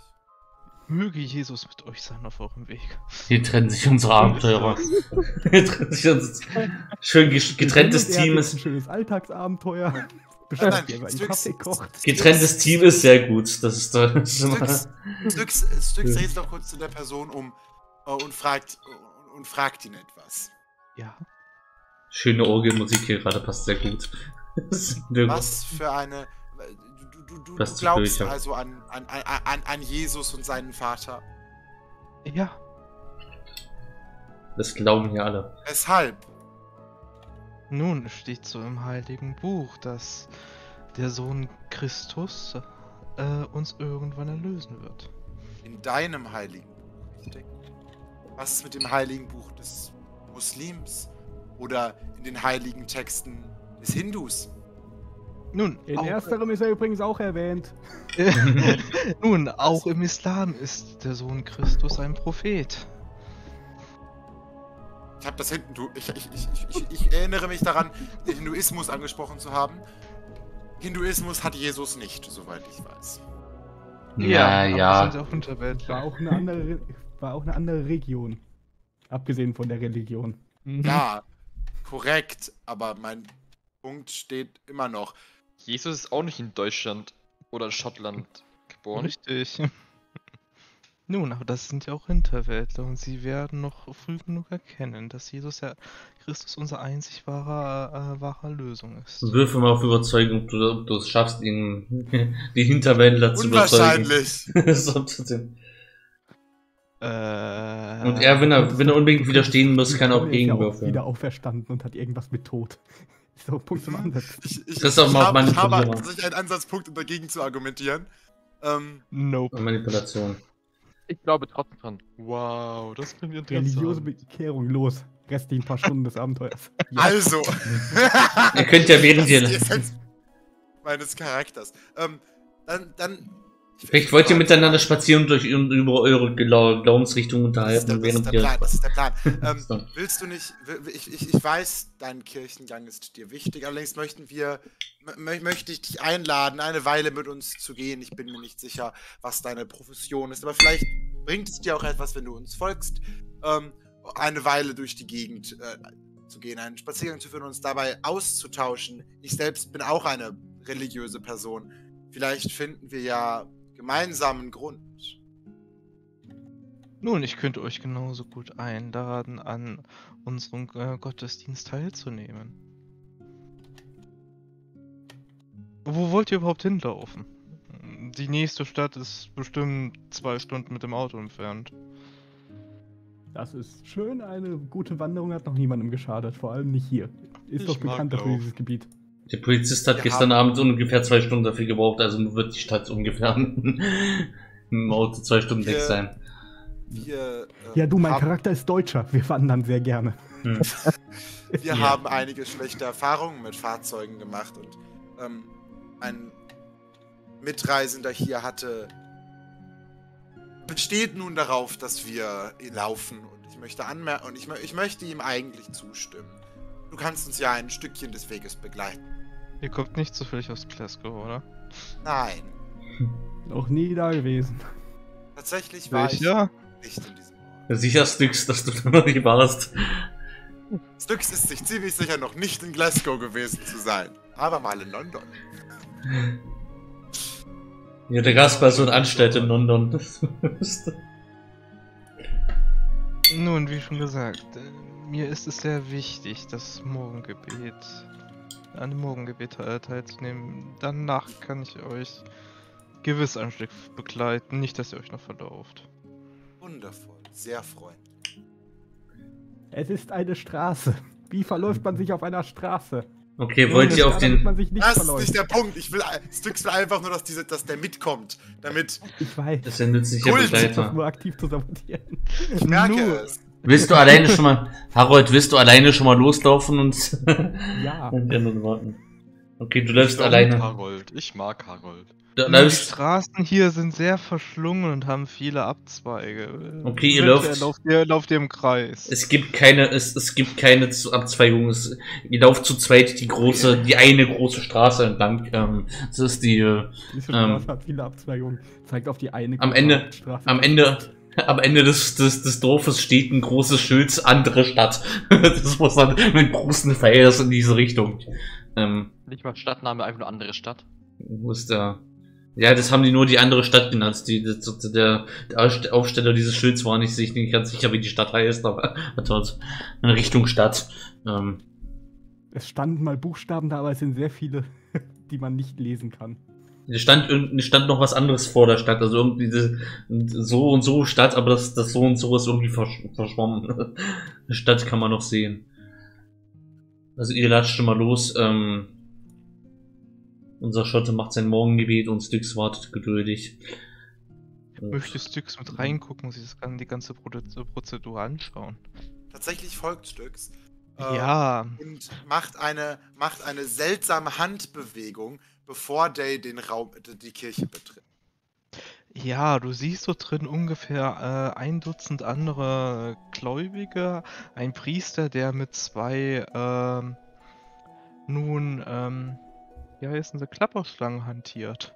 Möge Jesus mit euch sein auf eurem Weg. Hier trennen sich unsere Abenteurer. Hier trennen sich unsere... Schön getrenntes Team ist... Ein schönes Alltagsabenteuer. Nein, nein, Styx, getrenntes Team ist sehr gut. Das ist toll. Styx, Styx, Styx ja. redet doch kurz zu der Person um und fragt, und fragt ihn etwas. Ja. Schöne Orgelmusik hier gerade, passt sehr gut. Was für eine... Du, du, du glaubst also an, an, an, an Jesus und seinen Vater? Ja. Das glauben hier alle. Weshalb? Nun steht so im Heiligen Buch, dass der Sohn Christus äh, uns irgendwann erlösen wird. In deinem Heiligen Buch, richtig? Was ist mit dem Heiligen Buch des Muslims oder in den heiligen Texten des Hindus? Nun, in ersterem ist er übrigens auch erwähnt. Nun, auch im Islam ist der Sohn Christus ein Prophet. Ich habe das hinten, du. Ich, ich, ich, ich, ich erinnere mich daran, den Hinduismus angesprochen zu haben. Hinduismus hat Jesus nicht, soweit ich weiß. Ja, ja. ja. War auch eine andere, war auch eine andere Region. Abgesehen von der Religion. Ja, korrekt, aber mein Punkt steht immer noch. Jesus ist auch nicht in Deutschland oder Schottland geboren. Richtig. Nun, aber das sind ja auch Hinterwäldler und sie werden noch früh genug erkennen, dass Jesus ja Christus unser einzig wahrer, äh, wahrer Lösung ist. Wirf mal auf Überzeugung, ob du, ob du es schaffst, ihn, die Hinterwäldler zu überzeugen. Unwahrscheinlich! äh, und er, wenn er, wenn er unbedingt widerstehen muss, kann er auch Gegenwürfe. Er ist wieder auferstanden und hat irgendwas mit Tod. So, Punkt zum Ansatz. Ich, ich, das ist auch ich mal habe, auf ich habe tatsächlich einen Ansatzpunkt, um dagegen zu argumentieren. Ähm, nope. Manipulation. Ich glaube trotzdem dran. Wow, das können wir interessant. Religiöse Bekehrung, los. Restlichen paar Stunden des Abenteuers. Ja. Also. Ihr könnt ja während ihr... meines Charakters. Ähm, dann, dann... Vielleicht wollt ihr miteinander spazieren durch über eure Glaubensrichtung unterhalten. Das ist der Plan, das ist der Plan. ähm, so. Willst du nicht... Ich, ich, ich weiß, dein Kirchengang ist dir wichtig, allerdings möchten wir... möchte ich dich einladen, eine Weile mit uns zu gehen. Ich bin mir nicht sicher, was deine Profession ist, aber vielleicht bringt es dir auch etwas, wenn du uns folgst, ähm, eine Weile durch die Gegend äh, zu gehen, einen Spaziergang zu führen und uns dabei auszutauschen. Ich selbst bin auch eine religiöse Person. Vielleicht finden wir ja gemeinsam einen Grund. Nun, ich könnte euch genauso gut einladen, an unserem äh, Gottesdienst teilzunehmen. Wo wollt ihr überhaupt hinlaufen? Die nächste Stadt ist bestimmt zwei Stunden mit dem Auto entfernt. Das ist schön, eine gute Wanderung hat noch niemandem geschadet, vor allem nicht hier. Ist ich doch bekannt dafür, dieses Gebiet. Der Polizist hat ja. gestern Abend ungefähr zwei Stunden dafür gebraucht, also wird die Stadt ungefähr im Auto zwei Stunden weg sein. Wir, äh, ja, du, mein Charakter ist Deutscher. Wir wandern sehr gerne. Hm. wir ja. haben einige schlechte Erfahrungen mit Fahrzeugen gemacht und ähm, ein Mitreisender hier hatte besteht nun darauf, dass wir laufen und ich möchte anmerken und ich, ich möchte ihm eigentlich zustimmen. Du kannst uns ja ein Stückchen des Weges begleiten. Ihr kommt nicht zufällig aus Glasgow, oder? Nein. Noch nie da gewesen. Tatsächlich war ich, ich ja? nicht in diesem Ort. Sicher, Styx, dass du da noch nicht warst. Styx ist sich ziemlich sicher noch nicht in Glasgow gewesen zu sein, aber mal in London. Ja, der Gaspar ist so ein Anstellter in London. Nun, wie schon gesagt, mir ist es sehr wichtig, das Morgengebet, an dem Morgengebet teilzunehmen. Danach kann ich euch gewiss ein Stück begleiten, nicht, dass ihr euch noch verlauft. Wundervoll, sehr freundlich. Es ist eine Straße. Wie verläuft man sich auf einer Straße? Okay, wollt ihr auf den... Das ist nicht der Punkt. Ich will, Styx will einfach nur, dass, diese, dass der mitkommt, damit... Ich weiß. Das ist ein nützlicher Begleiter. Nur aktiv zu sabotieren. Ich merke es. Willst du alleine schon mal... Harold, willst du alleine schon mal loslaufen und... Ja. Und anderen Worten. Okay, du läufst alleine. Harold. Ich mag Harold. Die Straßen hier sind sehr verschlungen und haben viele Abzweige. Okay, ihr lauft... Lauft ihr, lauft ihr im Kreis. Es gibt keine, es, es gibt keine Abzweigung. Es, ihr lauft zu zweit die große, die eine große Straße entlang. Ähm, das ist die... Ähm, Diese Straße hat viele Abzweigungen. Zeigt auf die eine am Ende, Straße. Am Ende... Am Ende des, des, des Dorfes steht ein großes Schild, andere Stadt. Das muss dann mit großen Pfeilen in diese Richtung. Ähm, Nicht mal Stadtname, einfach nur andere Stadt. Wo ist der... Ja, das haben die nur die andere Stadt genannt. Die, die, der, der Aufsteller dieses Schilds war nicht, sich nicht ganz sicher, wie die Stadt heißt, aber hat dort eine Richtung Stadt. Ähm. Es standen mal Buchstaben da, aber es sind sehr viele, die man nicht lesen kann. Es stand, stand noch was anderes vor der Stadt, also irgendwie diese, so und so Stadt, aber das, das so und so ist irgendwie versch verschwommen. Die Stadt kann man noch sehen. Also ihr latscht schon mal los. Ähm, unser Schotte macht sein Morgengebet und Styx wartet geduldig. Ich möchte Styx mit reingucken, sie kann die ganze Prozedur anschauen. Tatsächlich folgt Styx. Äh, ja. Und macht eine, macht eine seltsame Handbewegung, bevor Day den Raum, die Kirche betritt. Ja, du siehst dort drin ungefähr äh, ein Dutzend andere Gläubige, ein Priester, der mit zwei, ähm, nun, ähm, wie heißen sie, Klapperschlangen hantiert.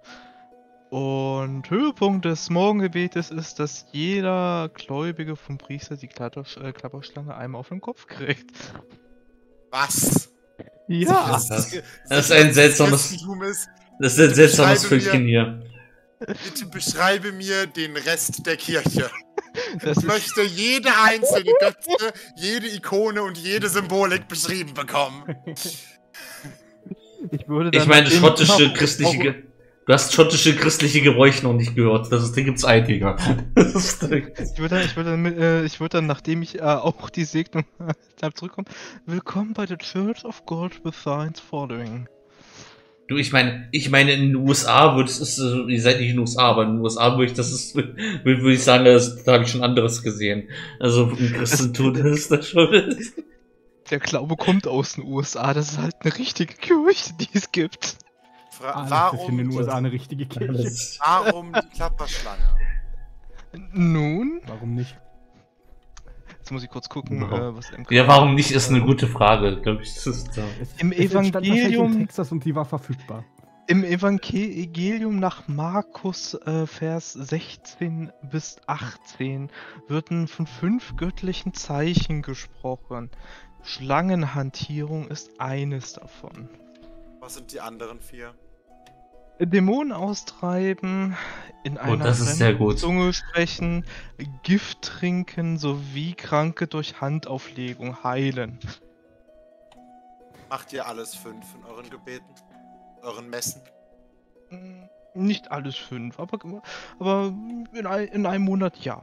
Und Höhepunkt des Morgengebetes ist, dass jeder Gläubige vom Priester die Klapperschlange einmal auf den Kopf kriegt. Was? Ja, das, das, das ist ein seltsames, das ist ein seltsames Völkchen hier. Bitte beschreibe mir den Rest der Kirche. Das ich möchte jede einzelne Götze, jede Ikone und jede Symbolik beschrieben bekommen. Ich, würde ich meine, schottische Kopf christliche, Ge du hast schottische christliche Gebräuche noch nicht gehört. Das ist, da gibt's einige. Ist, ich würde dann, ich würde dann, äh, ich würde dann, nachdem ich äh, auch die Segnung habe, zurückkommen. Willkommen bei der Church of God with Signs Following. Du, ich meine, ich meine, in den U S A würde es, äh, ihr seid nicht in den U S A, aber in den U S A würde ich, das ist, würde ich sagen, das, da habe ich schon anderes gesehen. Also im Christentum ist das schon. Der Glaube kommt aus den U S A, das ist halt eine richtige Kirche, die es gibt. Fra warum ist in den U S A eine richtige Kirche? Warum die Klapperschlange? Nun? Warum nicht? Jetzt muss ich kurz gucken, no. was im Ja, warum nicht ist eine gute Frage, glaube ich. Das ist da. Im es Evangelium in Texas und die war verfügbar. Im Evangelium nach Markus äh, Vers sechzehn bis achtzehn werden von fünf göttlichen Zeichen gesprochen. Schlangenhantierung ist eines davon. Was sind die anderen vier? Dämonen austreiben, in einer oh, das ist sehr gut. Zunge sprechen, Gift trinken sowie Kranke durch Handauflegung heilen. Macht ihr alles fünf in euren Gebeten? Euren Messen? Nicht alles fünf, aber, aber in, ein, in einem Monat ja.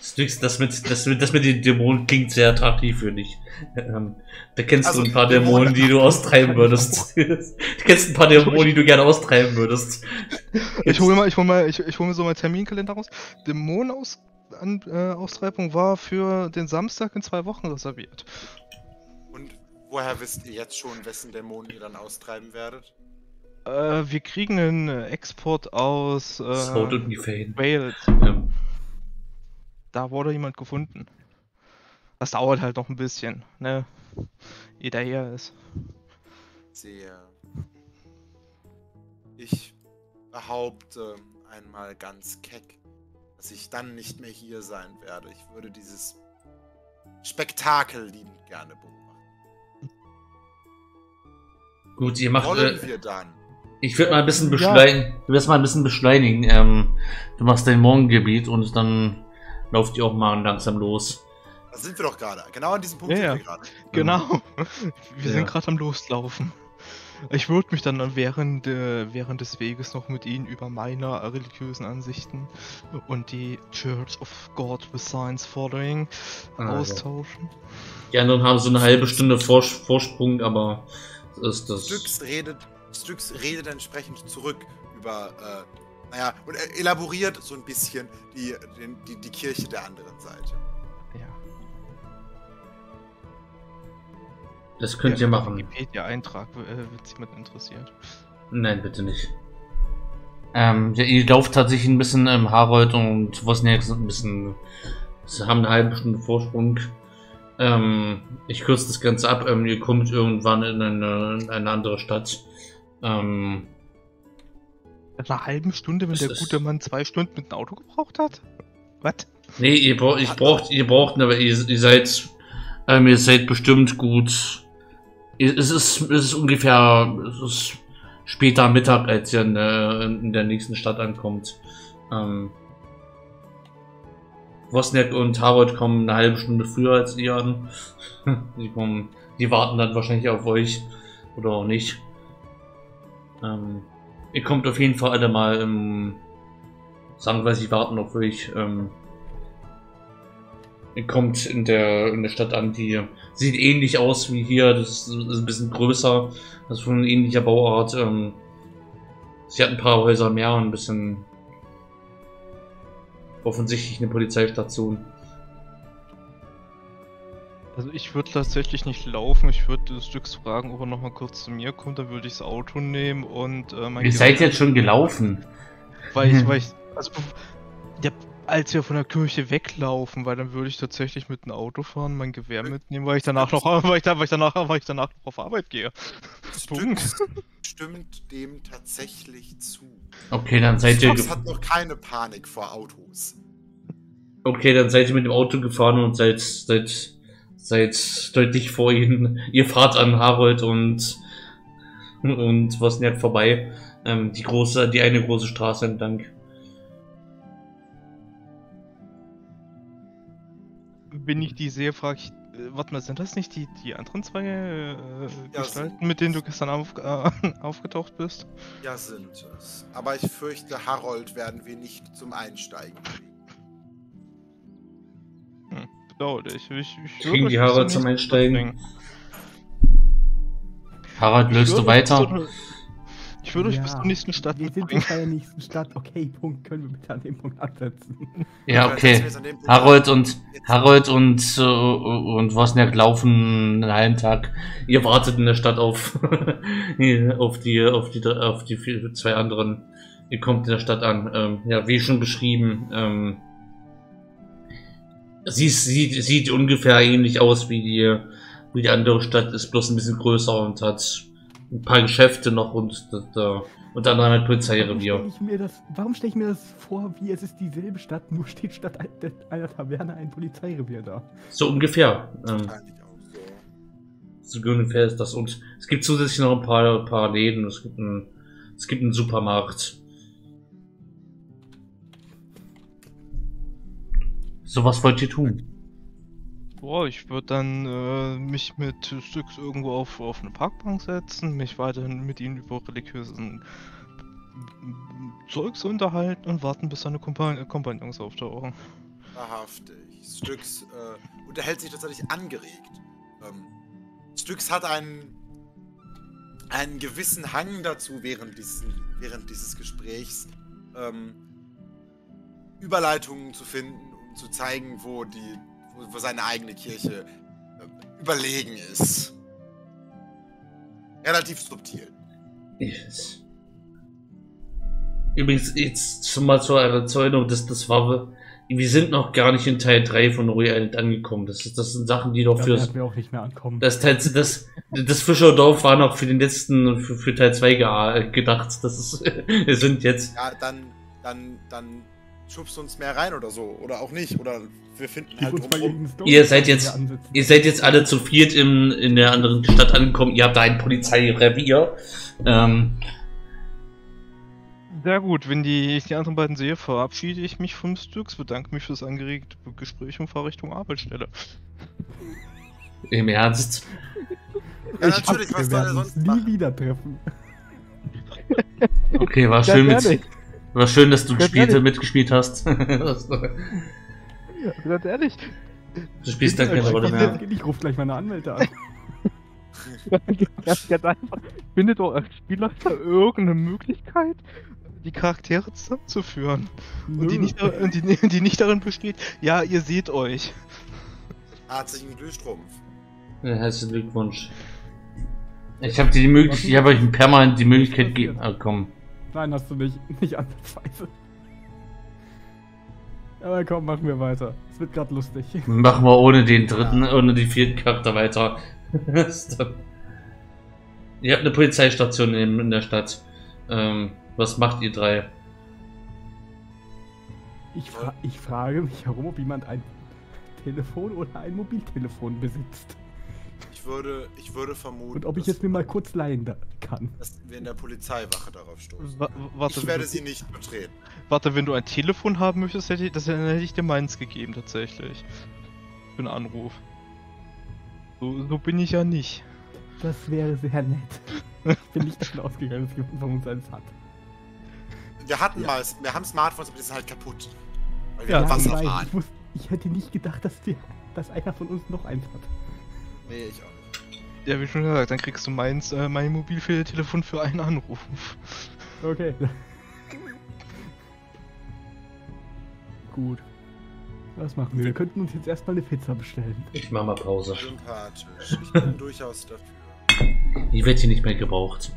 Styx, das mit, das, mit, das mit den Dämonen klingt sehr attraktiv für dich. Ähm, da kennst also du ein paar Dämonen, Dämonen, die du austreiben würdest. Du kennst ein paar Dämonen, die du gerne austreiben würdest. Ich hole mal, ich hol mal, ich, ich hol mir so meinen Terminkalender raus. Dämonenaustreibung äh, war für den Samstag in zwei Wochen reserviert. Und woher wisst ihr jetzt schon, wessen Dämonen ihr dann austreiben werdet? Äh, wir kriegen einen Export aus äh, Wales. Ja. Da wurde jemand gefunden. Das dauert halt noch ein bisschen, ne? Ehe der hier ist. Sehr. Ich behaupte einmal ganz keck, dass ich dann nicht mehr hier sein werde. Ich würde dieses Spektakel liebend gerne beobachten. Gut, ihr macht... Wollen wir dann? Ich würde mal ein bisschen beschleunigen. Ja. Du wirst mal ein bisschen beschleunigen. Ähm, du machst dein Morgengebiet und dann... Lauft ihr auch mal langsam los. Da sind wir doch gerade. Genau an diesem Punkt ja, sind wir gerade. Genau. Wir ja. sind gerade am Loslaufen. Ich würde mich dann während, äh, während des Weges noch mit ihnen über meine religiösen Ansichten und die Church of God with Science Following ah, austauschen. Ja. Die anderen haben so eine halbe Stunde Vors Vorsprung, aber ist das... Styx redet, Styx redet entsprechend zurück über... Äh, Naja, und er elaboriert so ein bisschen die, die, die Kirche der anderen Seite. Ja. Das könnt ja, ihr machen. Wikipedia-Eintrag, äh, wird jemand interessiert. Nein, bitte nicht. Ähm, ja, ihr lauft tatsächlich ein bisschen ähm, Harold und Wozniak sind ein bisschen. Sie haben eine halbe Stunde Vorsprung. Ähm, ich kürze das Ganze ab. Ähm, ihr kommt irgendwann in eine, in eine andere Stadt. Ähm. Nach einer halben Stunde, wenn das der gute Mann zwei Stunden mit dem Auto gebraucht hat? Was? Nee, ihr, bra ich braucht, ihr braucht, aber ihr, ihr seid, ähm, ihr seid bestimmt gut. Es ist, es ist ungefähr es ist später Mittag, als ihr in, äh, in der nächsten Stadt ankommt. Ähm, Wozniak und Harold kommen eine halbe Stunde früher als ihr an. die, kommen, die warten dann wahrscheinlich auf euch oder auch nicht. Ähm. Ihr kommt auf jeden Fall alle mal im. Sagen wir, sie warten auf euch. Ähm, ihr kommt in der, in der Stadt an, die sieht ähnlich aus wie hier. Das ist ein bisschen größer. Das ist von ähnlicher Bauart. Ähm, sie hat ein paar Häuser mehr und ein bisschen. Offensichtlich eine Polizeistation. Also ich würde tatsächlich nicht laufen, ich würde Styx fragen, ob er nochmal kurz zu mir kommt, dann würde ich das Auto nehmen und... Äh, mein Ihr seid jetzt schon gelaufen. Weil ich, weil ich, also ja, als wir von der Kirche weglaufen, weil dann würde ich tatsächlich mit dem Auto fahren, mein Gewehr mitnehmen, weil ich danach noch, weil ich, weil ich danach, weil ich danach noch auf Arbeit gehe. Styx stimmt dem tatsächlich zu. Okay, dann seid ihr... Styx hat noch keine Panik vor Autos. Okay, dann seid ihr mit dem Auto gefahren und seid... seid Seid deutlich vor ihnen. Ihr fahrt an Harold und und was nicht vorbei. Ähm, die große, die eine große Straße entlang. Wenn ich die sehe, frage ich, äh, warte mal, sind das nicht die die anderen zwei äh, ja, Gestalten, mit denen du gestern auf, äh, aufgetaucht bist? Ja, sind es. Aber ich fürchte, Harold werden wir nicht zum Einsteigen kriegen. Ich, ich, ich kriegen die Harald zum Einsteigen. Harald, löst du weiter? Ich würde euch ja. bis zur nächsten Stadt wir mitbringen. Wir sind bei der nächsten Stadt. Okay, Punkt. Können wir bitte an dem Punkt absetzen? Ja, okay. Harold und Harold und, äh, und Wozniak laufen einen halben Tag. Ihr wartet in der Stadt auf, auf, die, auf, die, auf die zwei anderen. Ihr kommt in der Stadt an. Ähm, ja, wie schon beschrieben, ähm, Sie sieht, sieht ungefähr ähnlich aus wie die, wie die andere Stadt, ist bloß ein bisschen größer und hat ein paar Geschäfte noch und da unter anderem ein Polizeirevier. Warum stelle ich mir das, warum stelle ich mir das vor, wie es ist dieselbe Stadt, nur steht statt einer Taverne ein Polizeirevier da? So ungefähr. Ähm, so ungefähr ist das. Und es gibt zusätzlich noch ein paar, paar Läden. Es gibt ein, Es gibt einen Supermarkt. So, was wollt ihr tun? Boah, ich würde dann äh, mich mit Styx irgendwo auf, auf eine Parkbank setzen, mich weiterhin mit ihnen über religiösen Zeugs unterhalten und warten, bis seine Kompan Kompagnons auftauchen. Wahrhaftig. Styx äh, unterhält sich tatsächlich angeregt. Ähm, Styx hat einen, einen gewissen Hang dazu, während, diesen, während dieses Gesprächs ähm, Überleitungen zu finden, um zu zeigen, wo die wo seine eigene Kirche äh, überlegen ist. Relativ subtil. Yes. Übrigens, jetzt mal zur Erzählung, das, das war... Wir sind noch gar nicht in Teil drei von Noroi Island angekommen. Das, das sind Sachen, die doch ja, für... Das mir auch nicht mehr ankommen. Das, das, das, das Fischerdorf war noch für den letzten, für, für Teil zwei gedacht. Das ist... Wir sind jetzt... Ja, dann... Dann... dann schubst uns mehr rein oder so. Oder auch nicht. Oder wir finden halt rum. Ihr seid jetzt... Ihr seid jetzt alle zu viert in, in der anderen Stadt angekommen. Ihr habt da ein Polizeirevier. Ähm... Sehr gut, wenn die, ich die anderen beiden sehe, verabschiede ich mich vom Styx, bedanke mich fürs angeregte Gespräch und fahre Richtung Arbeitsstelle. Im Ernst? Ja, ich natürlich, was soll er sonst nie wieder treffen. Okay, war schön, mit, war schön, dass du spielte, mitgespielt hast. Ja, ganz ehrlich. Du spielst da keine Rolle mehr. Ich rufe gleich meine Anwälte an. Ganz, ganz einfach. Findet doch als Spieler da irgendeine Möglichkeit, die Charaktere zusammenzuführen. Und die, nicht, und die, die nicht darin besteht, ja, ihr seht euch. Herzlichen Glühstrumpf. Ja, herzlichen Glückwunsch. Ich habe dir die Möglichkeit, ich habe euch permanent die Möglichkeit gegeben. Ah, komm. Nein, hast du nicht. Nicht ansatzweise. Aber komm, machen wir weiter. Es wird gerade lustig. Machen wir ohne den dritten, ja. ohne den vierten Charakter weiter. Ihr habt eine Polizeistation in, in der Stadt. Ähm, was macht ihr drei? Ich, fra ich frage mich herum, ob jemand ein Telefon oder ein Mobiltelefon besitzt. Ich würde, ich würde vermuten. Und ob ich es mir mal kurz leihen kann. Dass wir in der Polizeiwache darauf stoßen. Wa warte, ich werde sie nicht betreten. Warte, wenn du ein Telefon haben möchtest, hätte ich, das hätte ich dir meins gegeben, tatsächlich. Für einen Anruf. So, so bin ich ja nicht. Das wäre sehr nett. Ich bin nicht davon ausgegangen, dass jemand von uns eins hat. Wir hatten ja. mal, wir haben Smartphones, aber die sind halt kaputt. Weil wir ja, Wasserfahren. Ich, ich, ich hätte nicht gedacht, dass, die, dass einer von uns noch eins hat. Nee, ich auch nicht. Ja, wie schon gesagt, dann kriegst du meins, äh, mein Mobiltelefon für einen Anruf. Okay. Gut. Was machen wir? Wir könnten uns jetzt erstmal eine Pizza bestellen. Ich mach mal Pause. Sympathisch. Ich bin durchaus dafür. Ich werde hier nicht mehr gebraucht.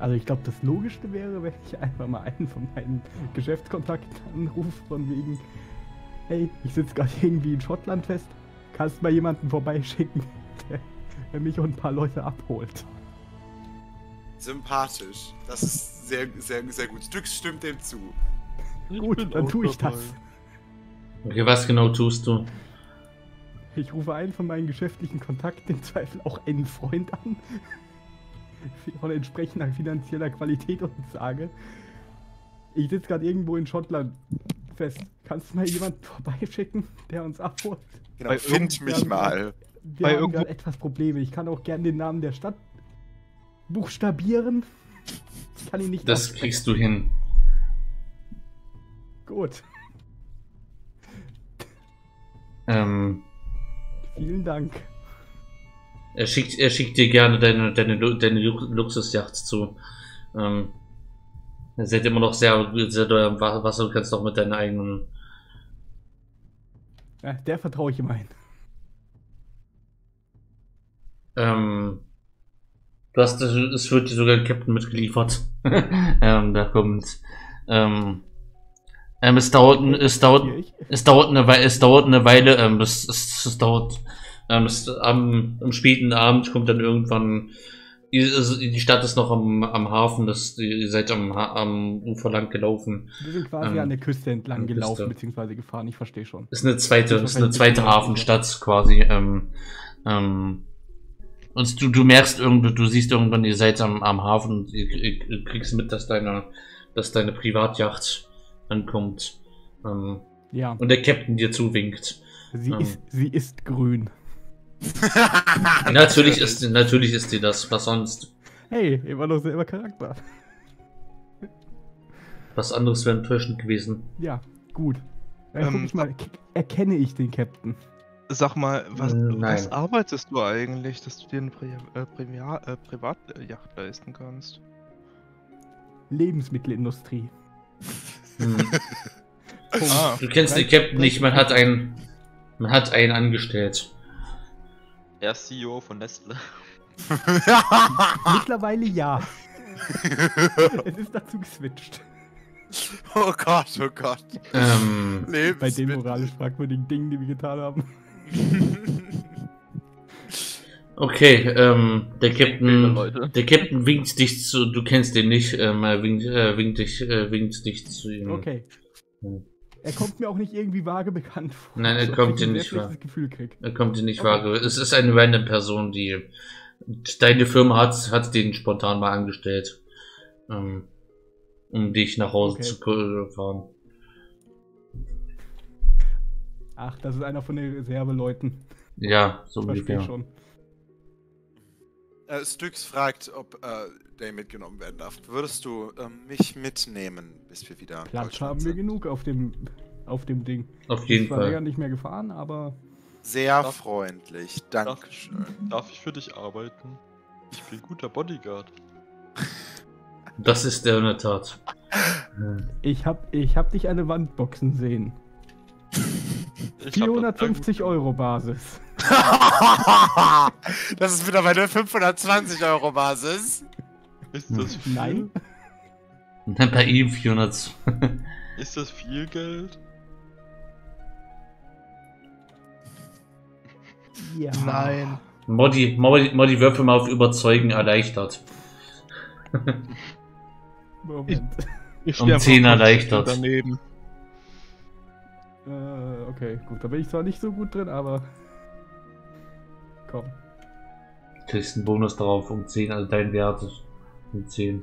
Also ich glaube, das Logischste wäre, wenn ich einfach mal einen von meinen Geschäftskontakten anrufe, von wegen, hey, ich sitze gerade irgendwie in Schottland fest, kannst mal jemanden vorbeischicken, der, der mich und ein paar Leute abholt. Sympathisch. Das ist sehr, sehr, sehr gut. Styx stimmt dem zu. Gut, dann tue ich das. Okay, was genau tust du? Ich rufe einen von meinen geschäftlichen Kontakten, im Zweifel auch einen Freund an, von entsprechender finanzieller Qualität und sage, ich sitze gerade irgendwo in Schottland fest. Kannst du mal jemanden vorbeischicken, der uns abholt? Genau, Bei find mich mal. Wir Bei haben irgendwo etwas Probleme. Ich kann auch gerne den Namen der Stadt buchstabieren. Ich kann ihn nicht Das aussprechen. Kriegst du hin. Gut. Ähm, Vielen Dank. Er schickt, er schickt dir gerne deine, deine, deine Luxusjacht zu. Ähm, ihr seid immer noch sehr, sehr teuer im Wasser und kannst auch mit deinen eigenen. Ja, der vertraue ich ihm ein. Ähm, du hast, es wird dir sogar ein Captain mitgeliefert. ähm, da kommt. Ähm, Ähm, es dauert, es dauert, es dauert eine Weile, es dauert eine Weile, ähm, es, es, es dauert, ähm, es, am, am späten Abend kommt dann irgendwann, die, die Stadt ist noch am, am Hafen, das, ihr seid am, am Ufer lang gelaufen. Wir sind quasi ähm, an der Küste entlang gelaufen, Küste. beziehungsweise gefahren, ich verstehe schon. Ist eine zweite, ist eine zweite Hafenstadt quasi, ähm, ähm, Und du, du merkst irgendwie, du siehst irgendwann, ihr seid am, am Hafen, und ihr kriegst mit, dass deine, dass deine Privatjacht ankommt. Ähm, ja. Und der Captain dir zuwinkt. Sie, ähm, ist, sie ist grün. natürlich, ist, natürlich ist sie das, was sonst. Hey, immer noch selber Charakter. Was anderes wäre enttäuschend gewesen. Ja, gut. Dann guck ich mal, erkenne ich den Captain? Sag mal, was, was arbeitest du eigentlich, dass du dir eine Pri äh, Primär, äh, Privatjacht leisten kannst? Lebensmittelindustrie. Hm. ah, du kennst den Captain nicht, man hat einen, man hat einen angestellt. Er ist C E O von Nestle. Mittlerweile ja. Es ist dazu geswitcht. Oh Gott, oh Gott. Ähm, Bei den moralisch fragwürdigen Dingen, die wir getan haben. Okay, ähm, der Captain, der Captain winkt dich zu, du kennst den nicht, ähm, er winkt, äh, winkt dich, äh, winkt dich zu ihm. Okay. Hm. Er kommt mir auch nicht irgendwie vage bekannt vor. Nein, er kommt dir nicht vage. Er kommt dir nicht vage. Es ist eine random Person, die deine Firma hat, hat den spontan mal angestellt, ähm, um dich nach Hause zu fahren. Ach, das ist einer von den Reserveleuten. Ja, so ungefähr schon. Äh, Styx fragt, ob äh, der mitgenommen werden darf. Würdest du äh, mich mitnehmen, bis wir wieder Platz haben sind? Wir genug auf dem, auf dem Ding. Auf jeden ich war Fall. Gar nicht mehr gefahren, aber... Sehr darf, freundlich, Dankeschön. Darf, darf ich für dich arbeiten? Ich bin guter Bodyguard. Das ist der in der Tat. Ich hab, ich hab dich eine Wand boxen sehen. vierhundertfünfzig Euro Basis. Das ist mittlerweile fünfhundertzwanzig Euro Basis. Ist das viel? Nein. Bei ihm vierhundert. Ist das viel Geld? Ja. Nein. Modi, Modi, Modi Würfel mal auf Überzeugen erleichtert. Moment. Ich, ich um zehn erleichtert. Daneben. Äh, okay, gut. Da bin ich zwar nicht so gut drin, aber... Komm. Du kriegst einen Bonus drauf um zehn, also dein Wert ist um zehn.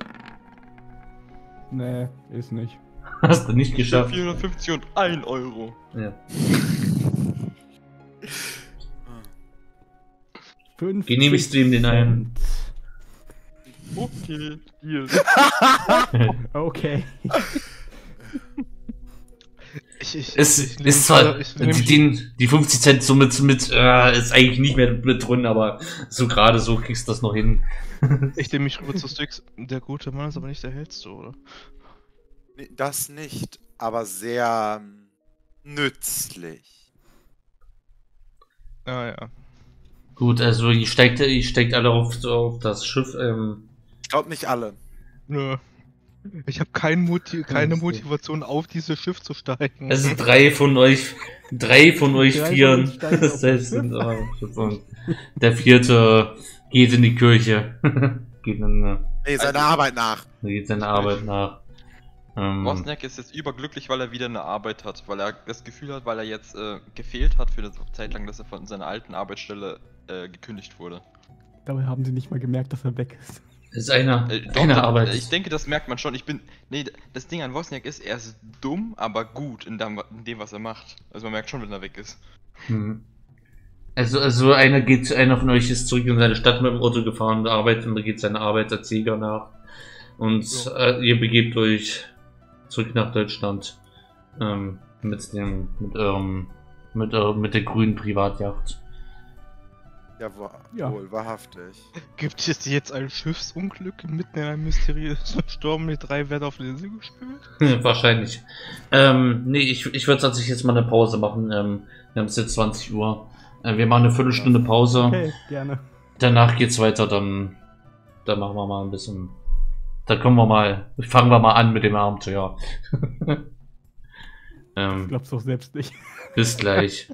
Nee, ist nicht. Hast du nicht geschafft. vierhundertfünfzig und ein Euro. Ja. Genehmigst du ihm den einen? Okay, hier. Okay. Ich, ich, es ich ist zwar, die, die fünfzig Cent so mit, mit äh, ist eigentlich nicht mehr mit drin, aber so gerade so kriegst du das noch hin. Ich nehme mich rüber zu Styx. Der gute Mann ist aber nicht der hellste, oder? Nee, das nicht, aber sehr nützlich. Ah ja. Gut, also ihr steigt, ihr steigt alle auf, auf das Schiff. Ähm. Ich glaube nicht alle. Nö. Ich habe kein Moti keine Motivation, auf dieses Schiff zu steigen. Es sind drei von euch, drei von euch vieren. Der vierte geht in die Kirche. Geht in, nee, seiner Arbeit nach. Geht seiner Arbeit nach. Ähm, Wozniak ist jetzt überglücklich, weil er wieder eine Arbeit hat, weil er das Gefühl hat, weil er jetzt äh, gefehlt hat für eine Zeit lang, dass er von seiner alten Arbeitsstelle äh, gekündigt wurde. Dabei haben sie nicht mal gemerkt, dass er weg ist. Ist einer, äh, doch, einer Arbeit. Ich denke, das merkt man schon. Ich bin. Nee, das Ding an Wozniak ist, er ist dumm, aber gut in dem, in dem, was er macht. Also man merkt schon, wenn er weg ist. Hm. Also, also einer geht, einer von euch ist zurück in seine Stadt mit dem Auto gefahren und arbeitet und geht seine Arbeit als Jäger nach. Und so. äh, ihr begebt euch zurück nach Deutschland. Ähm, mit dem. mit eurem. mit, eurem, mit der grünen Privatjacht. Ja, wa ja, wohl, wahrhaftig. Gibt es jetzt ein Schiffsunglück mitten in einem mysteriösen Sturm mit drei Wert auf die Insel gespült? Wahrscheinlich. Ähm, nee, ich, ich würde tatsächlich jetzt mal eine Pause machen. Ähm, wir haben es jetzt zwanzig Uhr. Äh, wir machen eine Viertelstunde Pause. Okay, gerne. Danach geht's weiter, dann, dann machen wir mal ein bisschen. Dann kommen wir mal, fangen wir mal an mit dem Abenteuer. ähm, ich glaub's doch selbst nicht. Bis gleich.